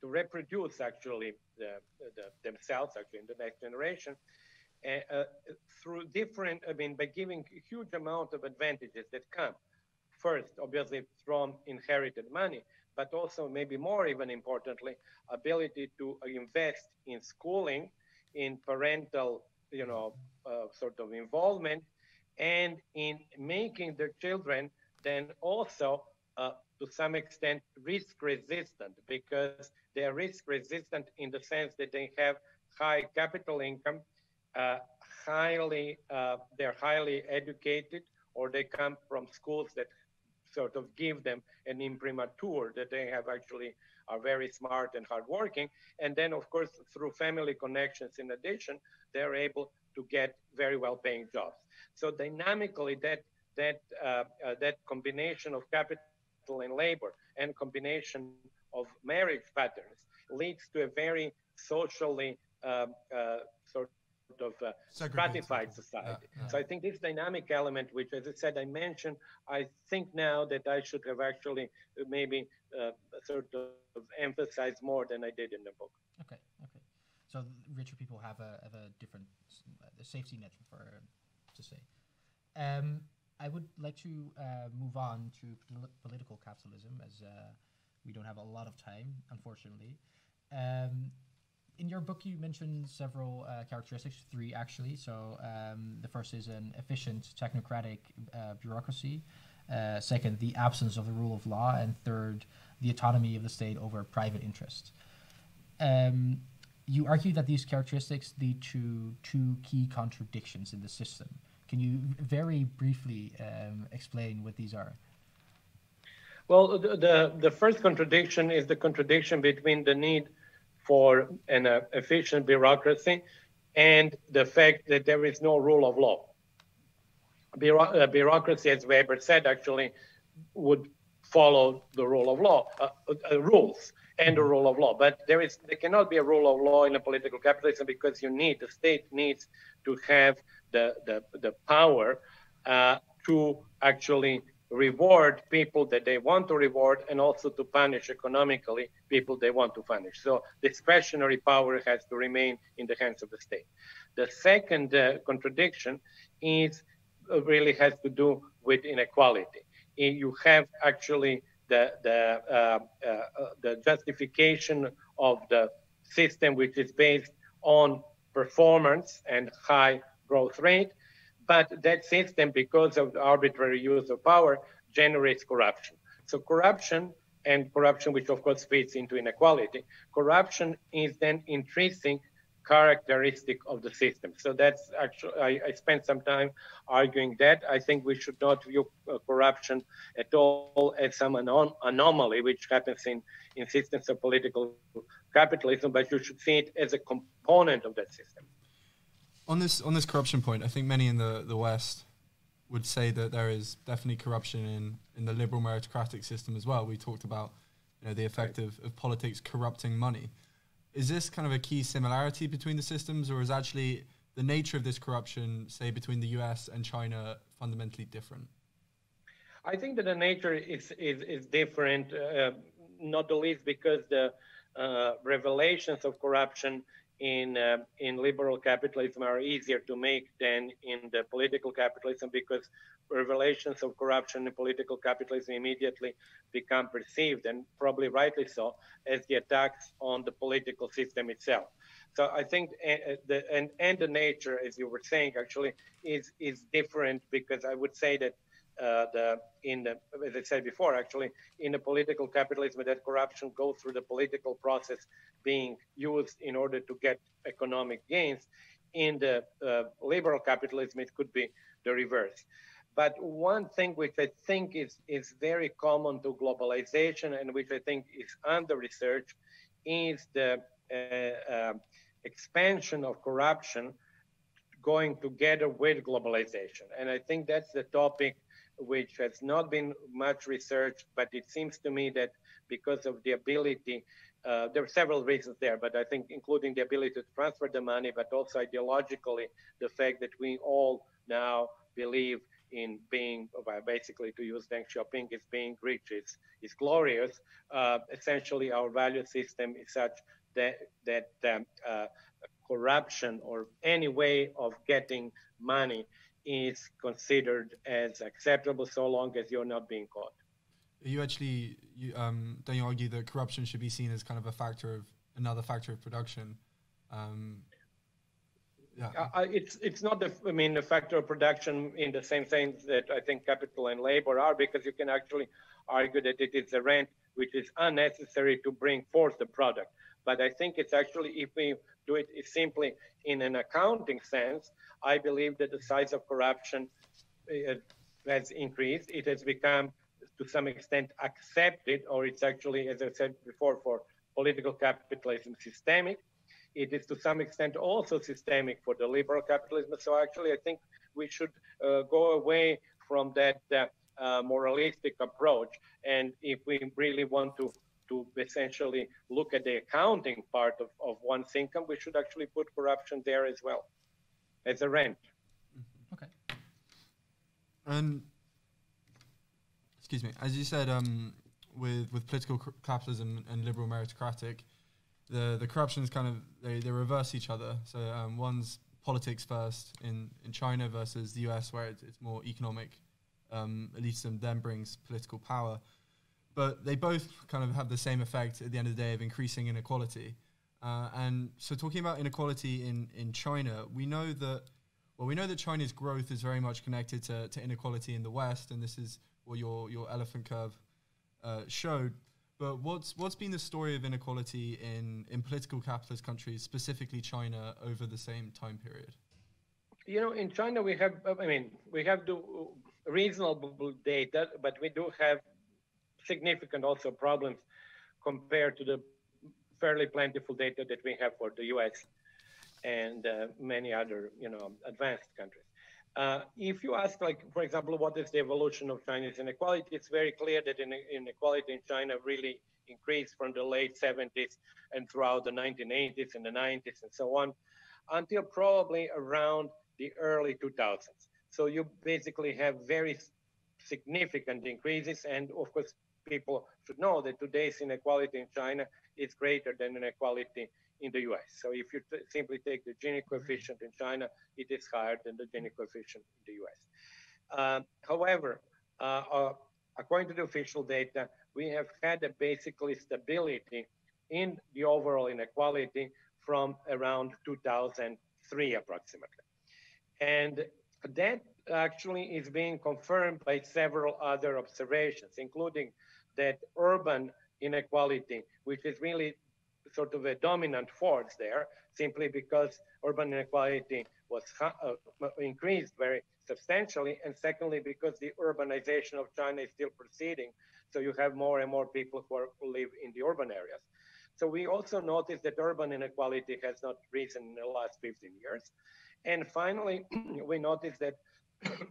to reproduce actually the, the, themselves actually in the next generation uh, uh, through different, I mean, by giving a huge amount of advantages that come first, obviously from inherited money, but also maybe more even importantly, ability to invest in schooling, in parental, you know, uh, sort of involvement, and in making their children then also, uh, to some extent, risk-resistant, because they are risk-resistant in the sense that they have high capital income, uh, highly, uh, they're highly educated, or they come from schools that sort of give them an imprimatur that they have actually are very smart and hardworking. And then, of course, through family connections, in addition, they're able to get very well-paying jobs. So dynamically, that that uh, uh, that combination of capital and labor and combination of marriage patterns leads to a very socially um, uh, sort of uh, stratified society. Yeah, yeah. So I think this dynamic element, which, as I said, I mentioned, I think now that I should have actually maybe uh, sort of emphasized more than I did in the book. Okay. Okay. So richer people have a, have a different uh, safety net, for to say. Um, I would like to uh, move on to pol political capitalism, as uh, we don't have a lot of time, unfortunately. Um, in your book, you mentioned several uh, characteristics, three actually. So um, the first is an efficient technocratic uh, bureaucracy. Uh, second, the absence of the rule of law. And third, the autonomy of the state over private interest. Um, You argue that these characteristics lead to two key contradictions in the system. Can you very briefly um, explain what these are? Well, the, the, the first contradiction is the contradiction between the need for an uh, efficient bureaucracy and the fact that there is no rule of law. Bureau uh, bureaucracy, as Weber said, actually would follow the rule of law, uh, uh, rules. and the rule of law. But there is there cannot be a rule of law in a political capitalism, because you need, the state needs to have the, the, the power uh, to actually reward people that they want to reward, and also to punish economically people they want to punish. So discretionary power has to remain in the hands of the state. The second uh, contradiction is uh, really has to do with inequality. You have actually the the, uh, uh, the justification of the system, which is based on performance and high growth rate. But that system, because of the arbitrary use of power, generates corruption. So corruption and corruption, which of course feeds into inequality. Corruption is then intrinsic characteristic of the system. So that's actually, I, I spent some time arguing that. I think we should not view uh, corruption at all as some anom anomaly which happens in, in systems of political capitalism, but you should see it as a component of that system. On this, on this corruption point, I think many in the, the West would say that there is definitely corruption in, in the liberal meritocratic system as well. We talked about you know, the effect of, of politics corrupting money. Is this kind of a key similarity between the systems, or is actually the nature of this corruption, say, between the U S and China, fundamentally different? I think that the nature is, is, is different, uh, not the least because the uh, revelations of corruption in, uh, in liberal capitalism are easier to make than in the political capitalism, because revelations of corruption in political capitalism immediately become perceived, and probably rightly so, as the attacks on the political system itself. So I think uh, the and and the nature, as you were saying, actually is is different, because I would say that uh, the in the as I said before, actually in the political capitalism, that corruption goes through the political process being used in order to get economic gains. In the uh, liberal capitalism, it could be the reverse. But one thing which I think is, is very common to globalization, and which I think is under research, is the uh, uh, expansion of corruption going together with globalization. And I think that's the topic which has not been much researched, but it seems to me that because of the ability, uh, there are several reasons there, but I think including the ability to transfer the money, but also ideologically, the fact that we all now believe in being, well, basically to use Deng Xiaoping, is being rich is, is glorious. Uh, essentially, our value system is such that, that um, uh, corruption or any way of getting money is considered as acceptable so long as you're not being caught. You actually, you, um, don't you argue that corruption should be seen as kind of a factor of, another factor of production? Um, Yeah. Uh, it's it's not the I mean the factor of production in the same sense that I think capital and labor are, because you can actually argue that it is a rent which is unnecessary to bring forth the product. But I think it's actually, if we do it simply in an accounting sense, I believe that the size of corruption uh, has increased. It has become to some extent accepted, or it's actually, as I said before, for political capitalism systemic. It is to some extent also systemic for the liberal capitalism. So actually, I think we should uh, go away from that uh, uh, moralistic approach. And if we really want to, to essentially look at the accounting part of, of one's income, we should actually put corruption there as well, as a rent. Okay. And, excuse me, as you said, um, with, with political capitalism and liberal meritocratic, The, the corruptions kind of, they, they reverse each other. So um, one's politics first in, in China versus the U S, where it's, it's more economic, um, elitism then brings political power. But they both kind of have the same effect at the end of the day of increasing inequality. Uh, and so talking about inequality in, in China, we know that, well, we know that China's growth is very much connected to, to inequality in the West, and this is what your, your elephant curve uh, showed. But what's what's been the story of inequality in, in political capitalist countries, specifically China, over the same time period? You know, in China we have, I mean, we have the reasonable data, but we do have significant also problems compared to the fairly plentiful data that we have for the U S and uh, many other, you know, advanced countries. Uh, if you ask, like, for example, what is the evolution of China's inequality, it's very clear that in, inequality in China really increased from the late seventies and throughout the nineteen eighties and the nineties and so on, until probably around the early two thousands. So you basically have very significant increases. And of course, people should know that today's inequality in China is greater than inequality in the U S. So if you t simply take the Gini coefficient in China, it is higher than the Gini coefficient in the U S. Um, however, uh, uh, according to the official data, we have had a basically stability in the overall inequality from around two thousand three approximately. And that actually is being confirmed by several other observations, including that urban inequality, which is really sort of a dominant force there, simply because urban inequality was uh, increased very substantially, and secondly, because the urbanization of China is still proceeding, so you have more and more people who, are, who live in the urban areas. So we also notice that urban inequality has not risen in the last fifteen years. And finally, we notice that,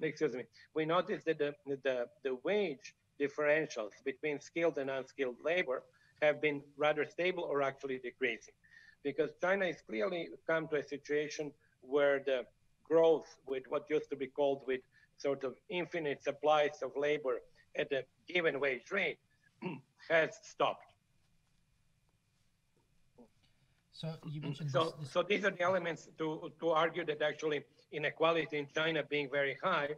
excuse me, we notice that the, the, the wage differentials between skilled and unskilled labor have been rather stable or actually decreasing, because China has clearly come to a situation where the growth with what used to be called with sort of infinite supplies of labor at a given wage rate has stopped. So, you mentioned so, this, this... so these are the elements to, to argue that actually inequality in China being very high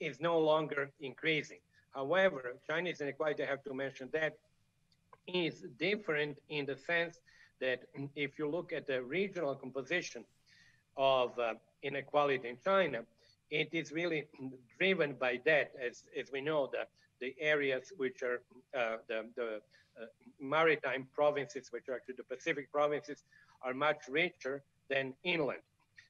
is no longer increasing. However, Chinese inequality, I have to mention that, is different in the sense that if you look at the regional composition of uh, inequality in China, it is really driven by that, as, as we know, the, the areas which are uh, the, the uh, maritime provinces, which are actually the Pacific provinces, are much richer than inland.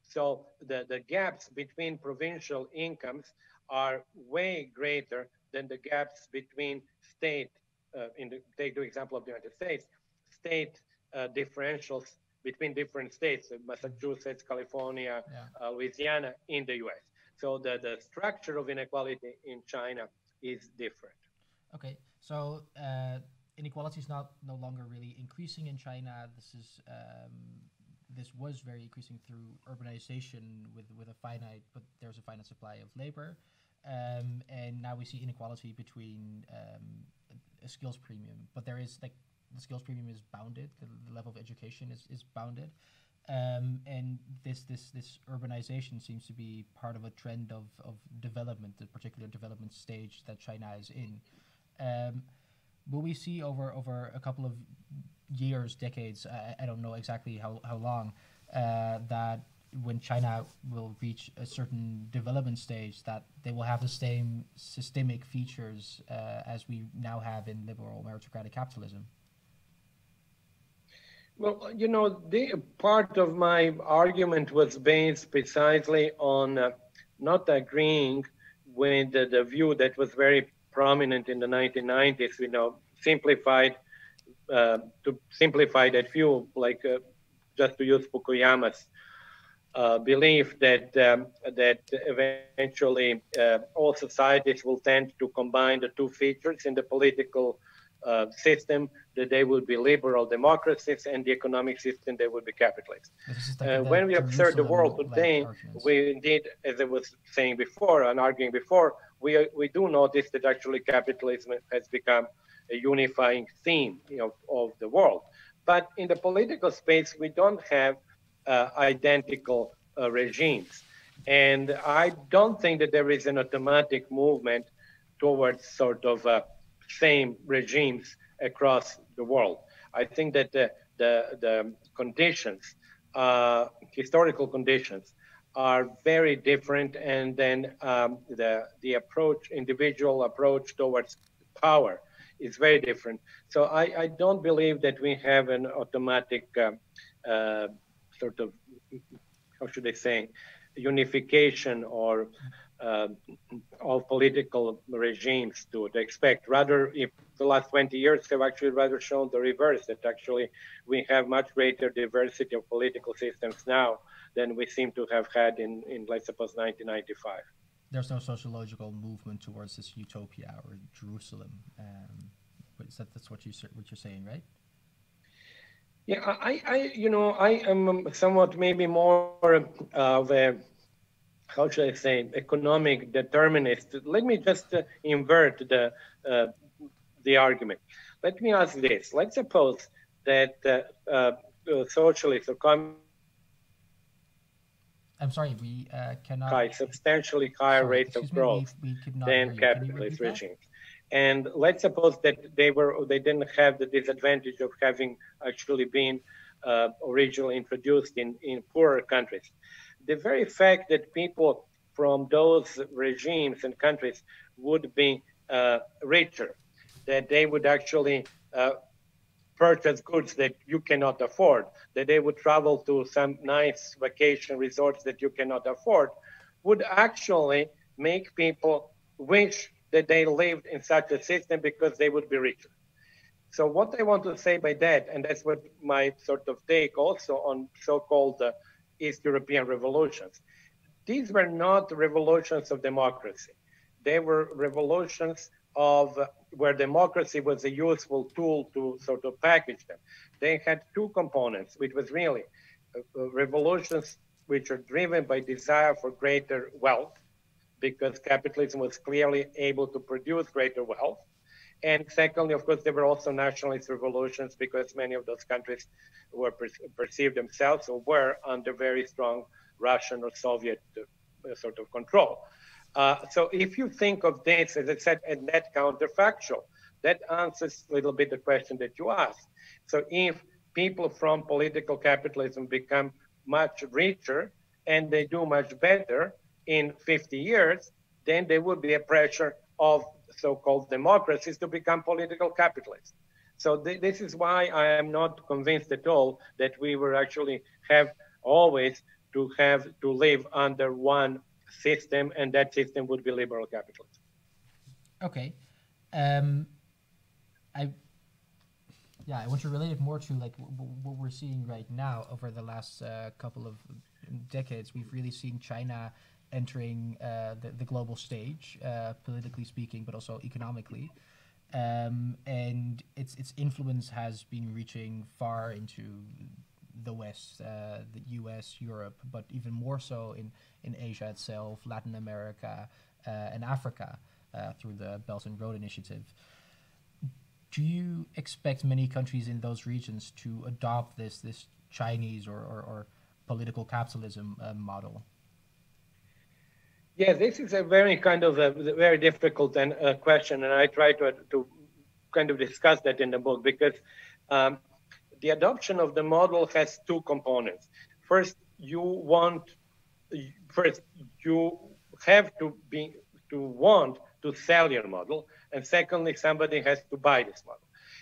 So the, the gaps between provincial incomes are way greater than the gaps between state, uh, in the, take the example of the United States, state uh, differentials between different states, Massachusetts, California, yeah. uh, Louisiana, in the U S. So the, the structure of inequality in China is different. Okay, so uh, inequality is not no longer really increasing in China. This is um, this was very increasing through urbanization with with a finite, but there's a finite supply of labor, um, and now we see inequality between um, a, a skills premium, but there is like. The skills premium is bounded. The, the level of education is, is bounded, um, and this this this urbanization seems to be part of a trend of of development, the particular development stage that China is in. Um, but we see over over a couple of years, decades. I, I don't know exactly how how long uh, that when China will reach a certain development stage, that they will have the same systemic features uh, as we now have in liberal meritocratic capitalism. Well, you know, the part of my argument was based precisely on uh, not agreeing with uh, the view that was very prominent in the nineteen nineties, you know, simplified, uh, to simplify that view, like uh, just to use Fukuyama's uh, belief that, um, that eventually uh, all societies will tend to combine the two features in the political Uh, system, that they would be liberal democracies, and the economic system they would be capitalist. Uh, when we observe the world today, we indeed, as I was saying before and arguing before, we we do notice that actually capitalism has become a unifying theme, you know, of the world. But in the political space, we don't have uh, identical uh, regimes, and I don't think that there is an automatic movement towards sort of a uh, same regimes across the world. I think that the, the, the conditions, uh, historical conditions, are very different, and then um, the, the approach, individual approach towards power is very different. So I, I don't believe that we have an automatic um, uh, sort of, how should I say, unification or Uh, of political regimes to, to expect. Rather, if the last twenty years have actually rather shown the reverse, that actually we have much greater diversity of political systems now than we seem to have had in, in let's suppose, nineteen ninety-five. There's no sociological movement towards this utopia or Jerusalem. Um, is that, that's what, you, what you're saying, right? Yeah, I, I you know, I am somewhat maybe more of a, how should I say, economic determinist. Let me just uh, invert the, uh, the argument. Let me ask this. Let's suppose that uh, uh, socialists or communists... I'm sorry, we uh, cannot... High, substantially higher sorry, rates of growth me, we, we than capitalist regimes. And let's suppose that they, were, they didn't have the disadvantage of having actually been uh, originally introduced in, in poorer countries. The very fact that people from those regimes and countries would be uh, richer that they would actually uh, purchase goods that you cannot afford, that they would travel to some nice vacation resorts that you cannot afford, would actually make people wish that they lived in such a system because they would be richer. So what I want to say by that, and that's what my sort of take also on so-called uh, East European revolutions, these were not revolutions of democracy. They were revolutions of uh, where democracy was a useful tool to sort of package them. They had two components, which was really uh, revolutions which are driven by desire for greater wealth, because capitalism was clearly able to produce greater wealth. And secondly, of course, there were also nationalist revolutions, because many of those countries were per perceived themselves or were under very strong Russian or Soviet uh, sort of control. Uh, so if you think of this, as I said, and that counterfactual, that answers a little bit the question that you asked. So if people from political capitalism become much richer and they do much better in fifty years, then there would be a pressure of so-called democracies to become political capitalists. So th this is why I am not convinced at all that we were actually have always to have to live under one system, and that system would be liberal capitalism. Okay, um, I yeah, I want to relate it more to like what we're seeing right now over the last uh, couple of decades. We've really seen China entering uh, the, the global stage, uh, politically speaking, but also economically. Um, and its, its influence has been reaching far into the West, uh, the U S, Europe, but even more so in, in Asia itself, Latin America, uh, and Africa uh, through the Belt and Road Initiative. Do you expect many countries in those regions to adopt this, this Chinese or, or, or political capitalism uh, model? Yeah, this is a very kind of a very difficult and uh, question, and I try to to kind of discuss that in the book, because um, the adoption of the model has two components. First, you want, first you have to be to want to sell your model, and secondly, somebody has to buy this model.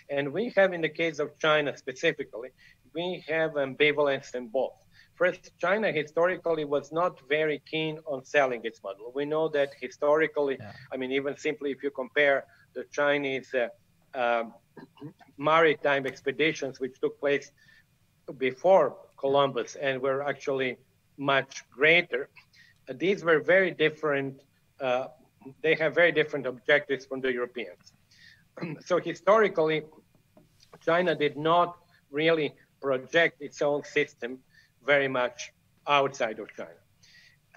And we have, in the case of China specifically, we have ambivalence in both. First, China historically was not very keen on selling its model. We know that historically, yeah. I mean, even simply if you compare the Chinese uh, uh, maritime expeditions, which took place before Columbus and were actually much greater, these were very different. Uh, they have very different objectives from the Europeans. So historically, China did not really project its own system very much outside of China.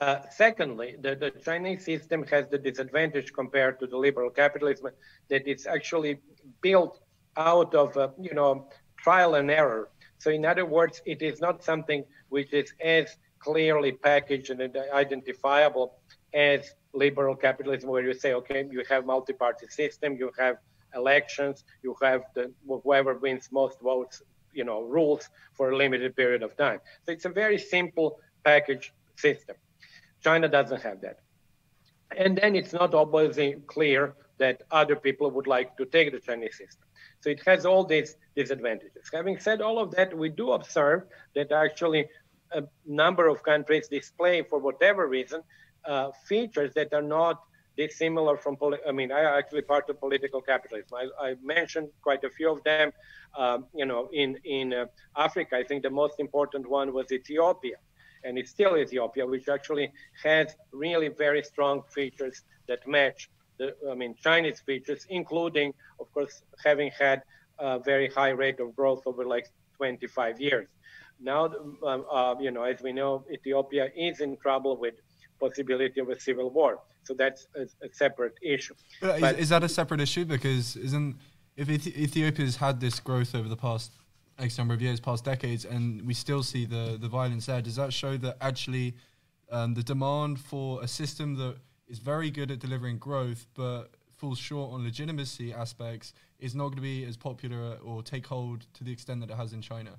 Uh, secondly, the, the Chinese system has the disadvantage compared to the liberal capitalism that it's actually built out of, uh, you know, trial and error. So in other words, it is not something which is as clearly packaged and identifiable as liberal capitalism, where you say, okay, you have multi-party system, you have elections, you have the, whoever wins most votes, you know, rules for a limited period of time. So it's a very simple package system. China doesn't have that. And then it's not obviously clear that other people would like to take the Chinese system. So it has all these disadvantages. Having said all of that, we do observe that actually a number of countries display, for whatever reason, uh, features that are not dissimilar from, poli I mean, I actually part of political capitalism. I, I mentioned quite a few of them. Um, you know, in, in uh, Africa, I think the most important one was Ethiopia, and it's still Ethiopia, which actually has really very strong features that match the, I mean, Chinese features, including, of course, having had a very high rate of growth over like twenty-five years. Now, um, uh, you know, as we know, Ethiopia is in trouble with possibility of a civil war. So that's a, a separate issue. But but is, is that a separate issue? Because isn't, if Ethiopia's had this growth over the past X number of years, past decades, and we still see the, the violence there, does that show that actually um, the demand for a system that is very good at delivering growth but falls short on legitimacy aspects is not going to be as popular or take hold to the extent that it has in China?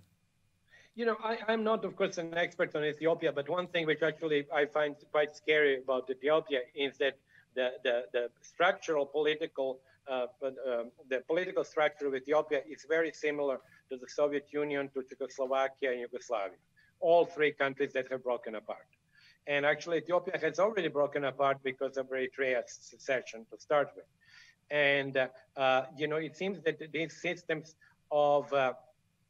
You know, I, I'm not, of course, an expert on Ethiopia, but one thing which actually I find quite scary about Ethiopia is that the, the, the structural political uh, but, um, the political structure of Ethiopia is very similar to the Soviet Union, to Czechoslovakia and Yugoslavia, all three countries that have broken apart. And actually Ethiopia has already broken apart because of Eritrea's secession to start with. And, uh, uh, you know, it seems that these systems of, uh,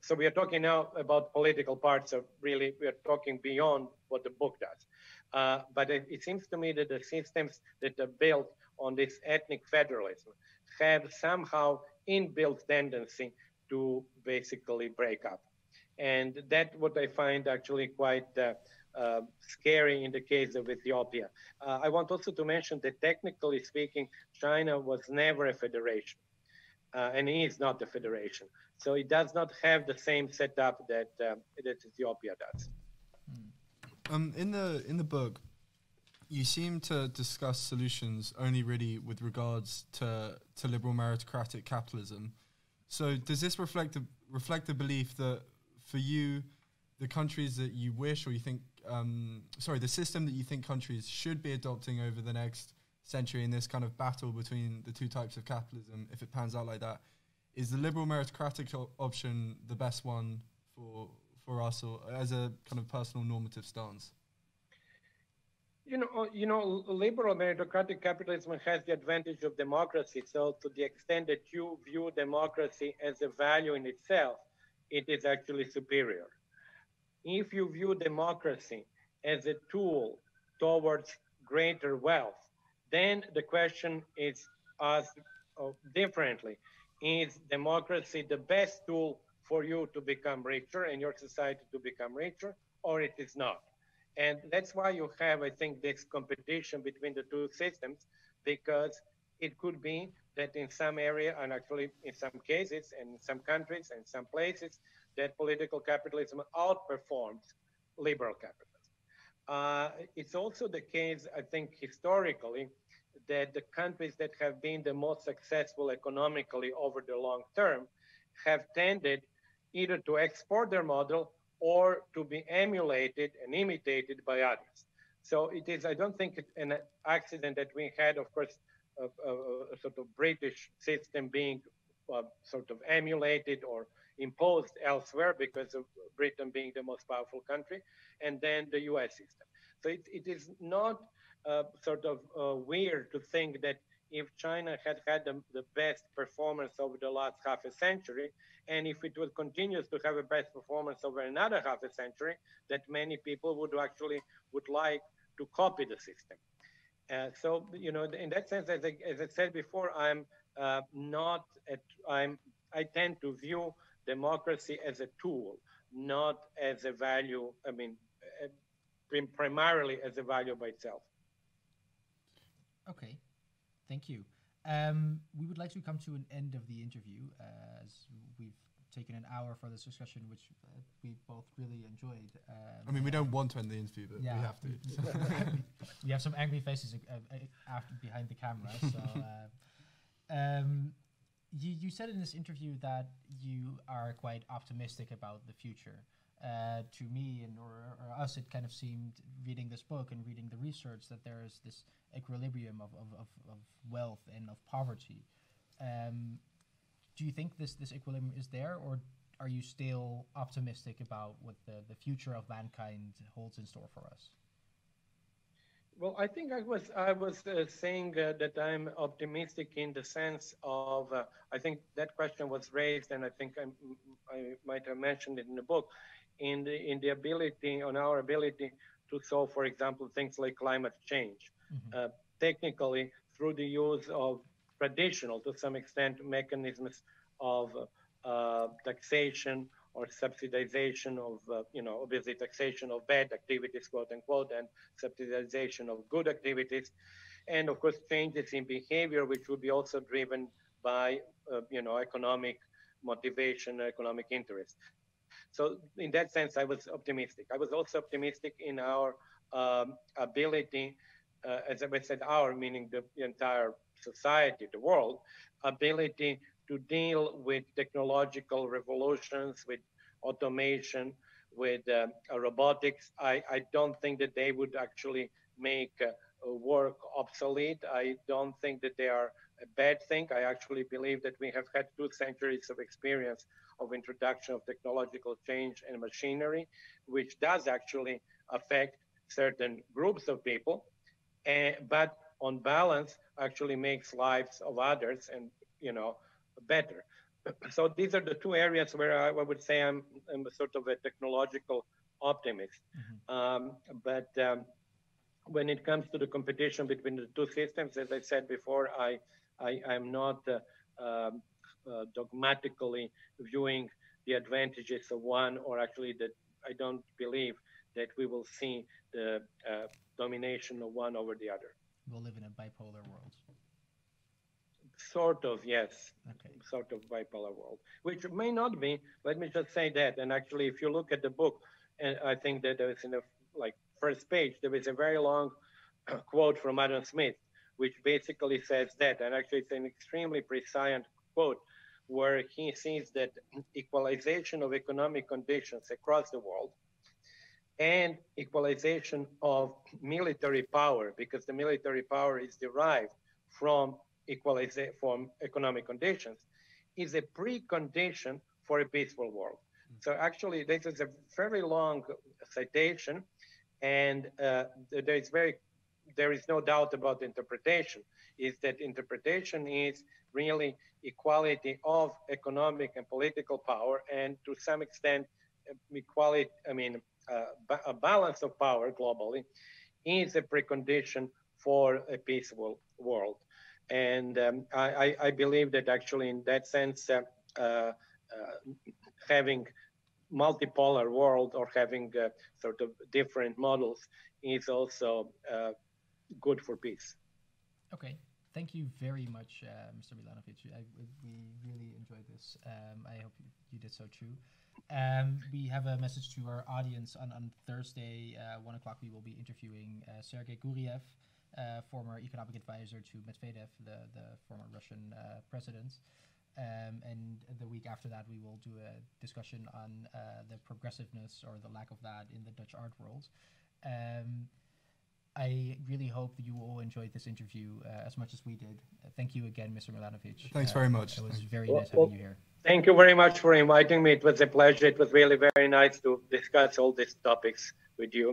so we are talking now about political parts of really, we are talking beyond what the book does. Uh, but it, it seems to me that the systems that are built on this ethnic federalism have somehow inbuilt tendency to basically break up. And that's what I find actually quite uh, uh, scary in the case of Ethiopia. Uh, I want also to mention that technically speaking, China was never a federation, uh, and is not a federation. So it does not have the same setup that, um, that Ethiopia does. Um, in the in the book, you seem to discuss solutions only really with regards to to liberal meritocratic capitalism. So does this reflect a, reflect the belief that for you, the countries that you wish or you think, um, sorry, the system that you think countries should be adopting over the next century in this kind of battle between the two types of capitalism, if it pans out like that, is the liberal meritocratic op option the best one for? For us, or as a kind of personal normative stance? You know, you know, liberal meritocratic capitalism has the advantage of democracy. So to the extent that you view democracy as a value in itself, it is actually superior. If you view democracy as a tool towards greater wealth, then the question is asked differently. Is democracy the best tool for you to become richer and your society to become richer, or it is not? And that's why you have, I think, this competition between the two systems, because it could be that in some area, and actually in some cases, and in some countries, and some places, that political capitalism outperforms liberal capitalism. Uh, it's also the case, I think, historically, that the countries that have been the most successful economically over the long term have tended either to export their model or to be emulated and imitated by others. So it is, I don't think it's an accident that we had, of course, a, a, a sort of British system being uh, sort of emulated or imposed elsewhere because of Britain being the most powerful country, and then the U S system. So it, it is not uh, sort of uh, weird to think that if China had had the, the best performance over the last half a century, and if it would continue to have a best performance over another half a century, that many people would actually would like to copy the system. Uh, so, you know, in that sense, as I, as I said before, I'm uh, not, at, I'm, I tend to view democracy as a tool, not as a value, I mean, primarily as a value by itself. Okay. Thank you. Um, we would like to come to an end of the interview, uh, as we've taken an hour for this discussion, which uh, we both really enjoyed. Um, I mean, we don't want to end the interview, but yeah, we have to. We have some angry faces uh, uh, after behind the camera. So, uh, um, you, you said in this interview that you are quite optimistic about the future. Uh, to me and or, or us, it kind of seemed, reading this book and reading the research, that there is this equilibrium of, of, of, of wealth and of poverty. Um, do you think this, this equilibrium is there, or are you still optimistic about what the, the future of mankind holds in store for us? Well, I think I was, I was uh, saying uh, that I'm optimistic in the sense of, uh, I think that question was raised, and I think I, I might have mentioned it in the book, in the, in the ability, on our ability to solve, for example, things like climate change, mm-hmm. uh, technically through the use of traditional, to some extent, mechanisms of uh, taxation or subsidization of, uh, you know, obviously taxation of bad activities, quote unquote, and subsidization of good activities. And of course, changes in behavior, which would be also driven by, uh, you know, economic motivation, economic interest. So in that sense, I was optimistic. I was also optimistic in our um, ability, uh, as I said, our, meaning the entire society, the world, ability to deal with technological revolutions, with automation, with uh, robotics. I, I don't think that they would actually make uh, work obsolete. I don't think that they are a bad thing. I actually believe that we have had two centuries of experience of introduction of technological change and machinery, which does actually affect certain groups of people, uh, but on balance actually makes lives of others and, you know, better. So these are the two areas where I would say I'm, I'm sort of a technological optimist. Mm-hmm. um, but um, when it comes to the competition between the two systems, as I said before, I, I, I'm not uh, um, uh, dogmatically viewing the advantages of one, or actually that I don't believe that we will see the uh, domination of one over the other. We'll live in a bipolar world. Sort of, yes. Okay. Sort of bipolar world, which may not be. Let me just say that. And actually, if you look at the book, and I think that there is in the like first page, there is a very long quote from Adam Smith, which basically says that. And actually, it's an extremely prescient quote, where he sees that equalization of economic conditions across the world and equalization of military power, because the military power is derived from equalization from economic conditions, is a precondition for a peaceful world. Mm-hmm. So actually, this is a very long citation, and uh, there is very, there is no doubt about interpretation. Is that interpretation is really equality of economic and political power, and to some extent, equality. I mean, uh, a balance of power globally is a precondition for a peaceful world. And um, I, I believe that actually in that sense, uh, uh, having multipolar world or having uh, sort of different models is also uh, good for peace. Okay, thank you very much, uh, Mister Milanovic. I, we really enjoyed this. Um, I hope you, you did so too. Um, we have a message to our audience. On, on Thursday, uh, one o'clock, we will be interviewing uh, Sergei Guriev, Uh, former economic advisor to Medvedev, the, the former Russian uh, president. Um, and the week after that, we will do a discussion on uh, the progressiveness or the lack of that in the Dutch art world. Um, I really hope that you all enjoyed this interview uh, as much as we did. Uh, thank you again, Mister Milanovic. Thanks uh, very much. It was very well, nice having well, you here. Thank you very much for inviting me. It was a pleasure. It was really very nice to discuss all these topics with you.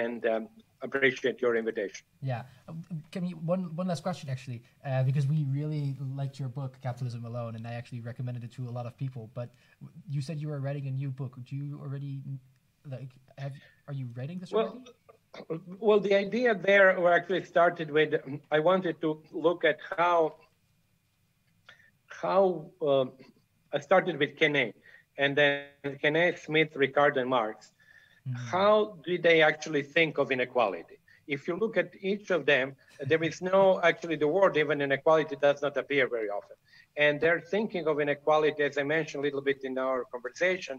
And um, appreciate your invitation. Yeah, can you one one last question actually, uh, because we really liked your book Capitalism Alone, and I actually recommended it to a lot of people. But you said you were writing a new book. Do you already like have? Are you writing this already? Well, well, the idea there actually started with I wanted to look at how how um, I started with Keynes, and then Keynes, Smith, Ricardo, and Marx. How do they actually think of inequality? If you look at each of them, there is no, actually the word even inequality does not appear very often. And their thinking of inequality, as I mentioned a little bit in our conversation,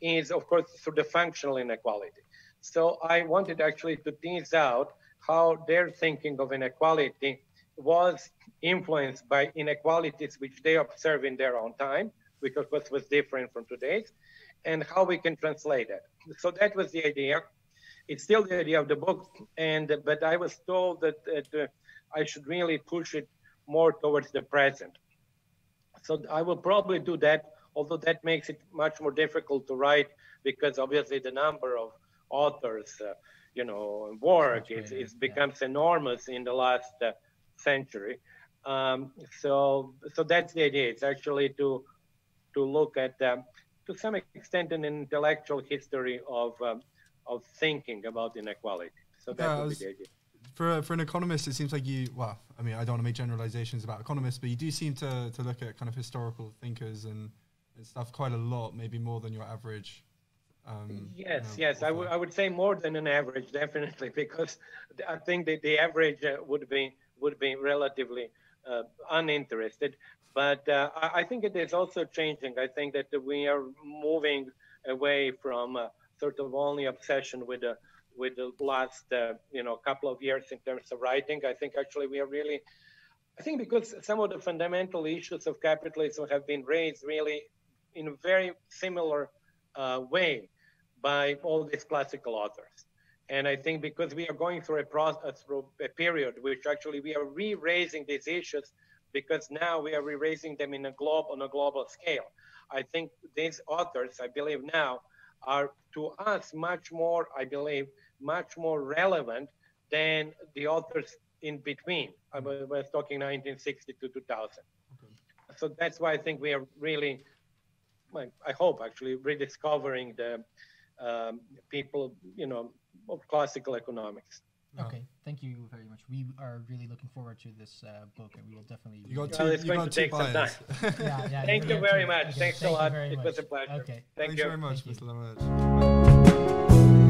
is of course through the functional inequality. So I wanted actually to tease out how their thinking of inequality was influenced by inequalities which they observe in their own time, because what was different from today's, and how we can translate it. So that was the idea. It's still the idea of the book, and but I was told that, that uh, I should really push it more towards the present. So I will probably do that, although that makes it much more difficult to write because obviously the number of authors, uh, you know, work is, is becomes yeah. enormous in the last uh, century. Um, so, so that's the idea. It's actually to to look at. Um, to some extent, an intellectual history of um, of thinking about inequality. So that yeah, would was, be the idea. For, for an economist, it seems like you, well, I mean, I don't want to make generalizations about economists, but you do seem to, to look at kind of historical thinkers and, and stuff quite a lot, maybe more than your average. Um, yes, you know, yes, I, I would say more than an average, definitely, because I think that the average uh, would be would be relatively uh, uninterested. But uh, I think it is also changing. I think that we are moving away from uh, sort of only obsession with the with the last uh, you know couple of years in terms of writing. I think actually we are really, I think because some of the fundamental issues of capitalism have been raised really in a very similar uh, way by all these classical authors, and I think because we are going through a process, through a period which actually we are re-raising these issues. because now we are raising them in a globe on a global scale. I think these authors, I believe now, are to us much more, I believe, much more relevant than the authors in between. I was talking nineteen sixty to two thousand. Okay. So that's why I think we are really, I hope actually, rediscovering the um, people, you know, of classical economics. Okay, thank you very much. We are really looking forward to this uh, book, and we will definitely. You got two, well, it's you going got to take some time. yeah, yeah, thank you very much. Okay, Thanks thank a lot. It much. was a pleasure. Okay. Thank Thanks you very much, Mister Milanovic.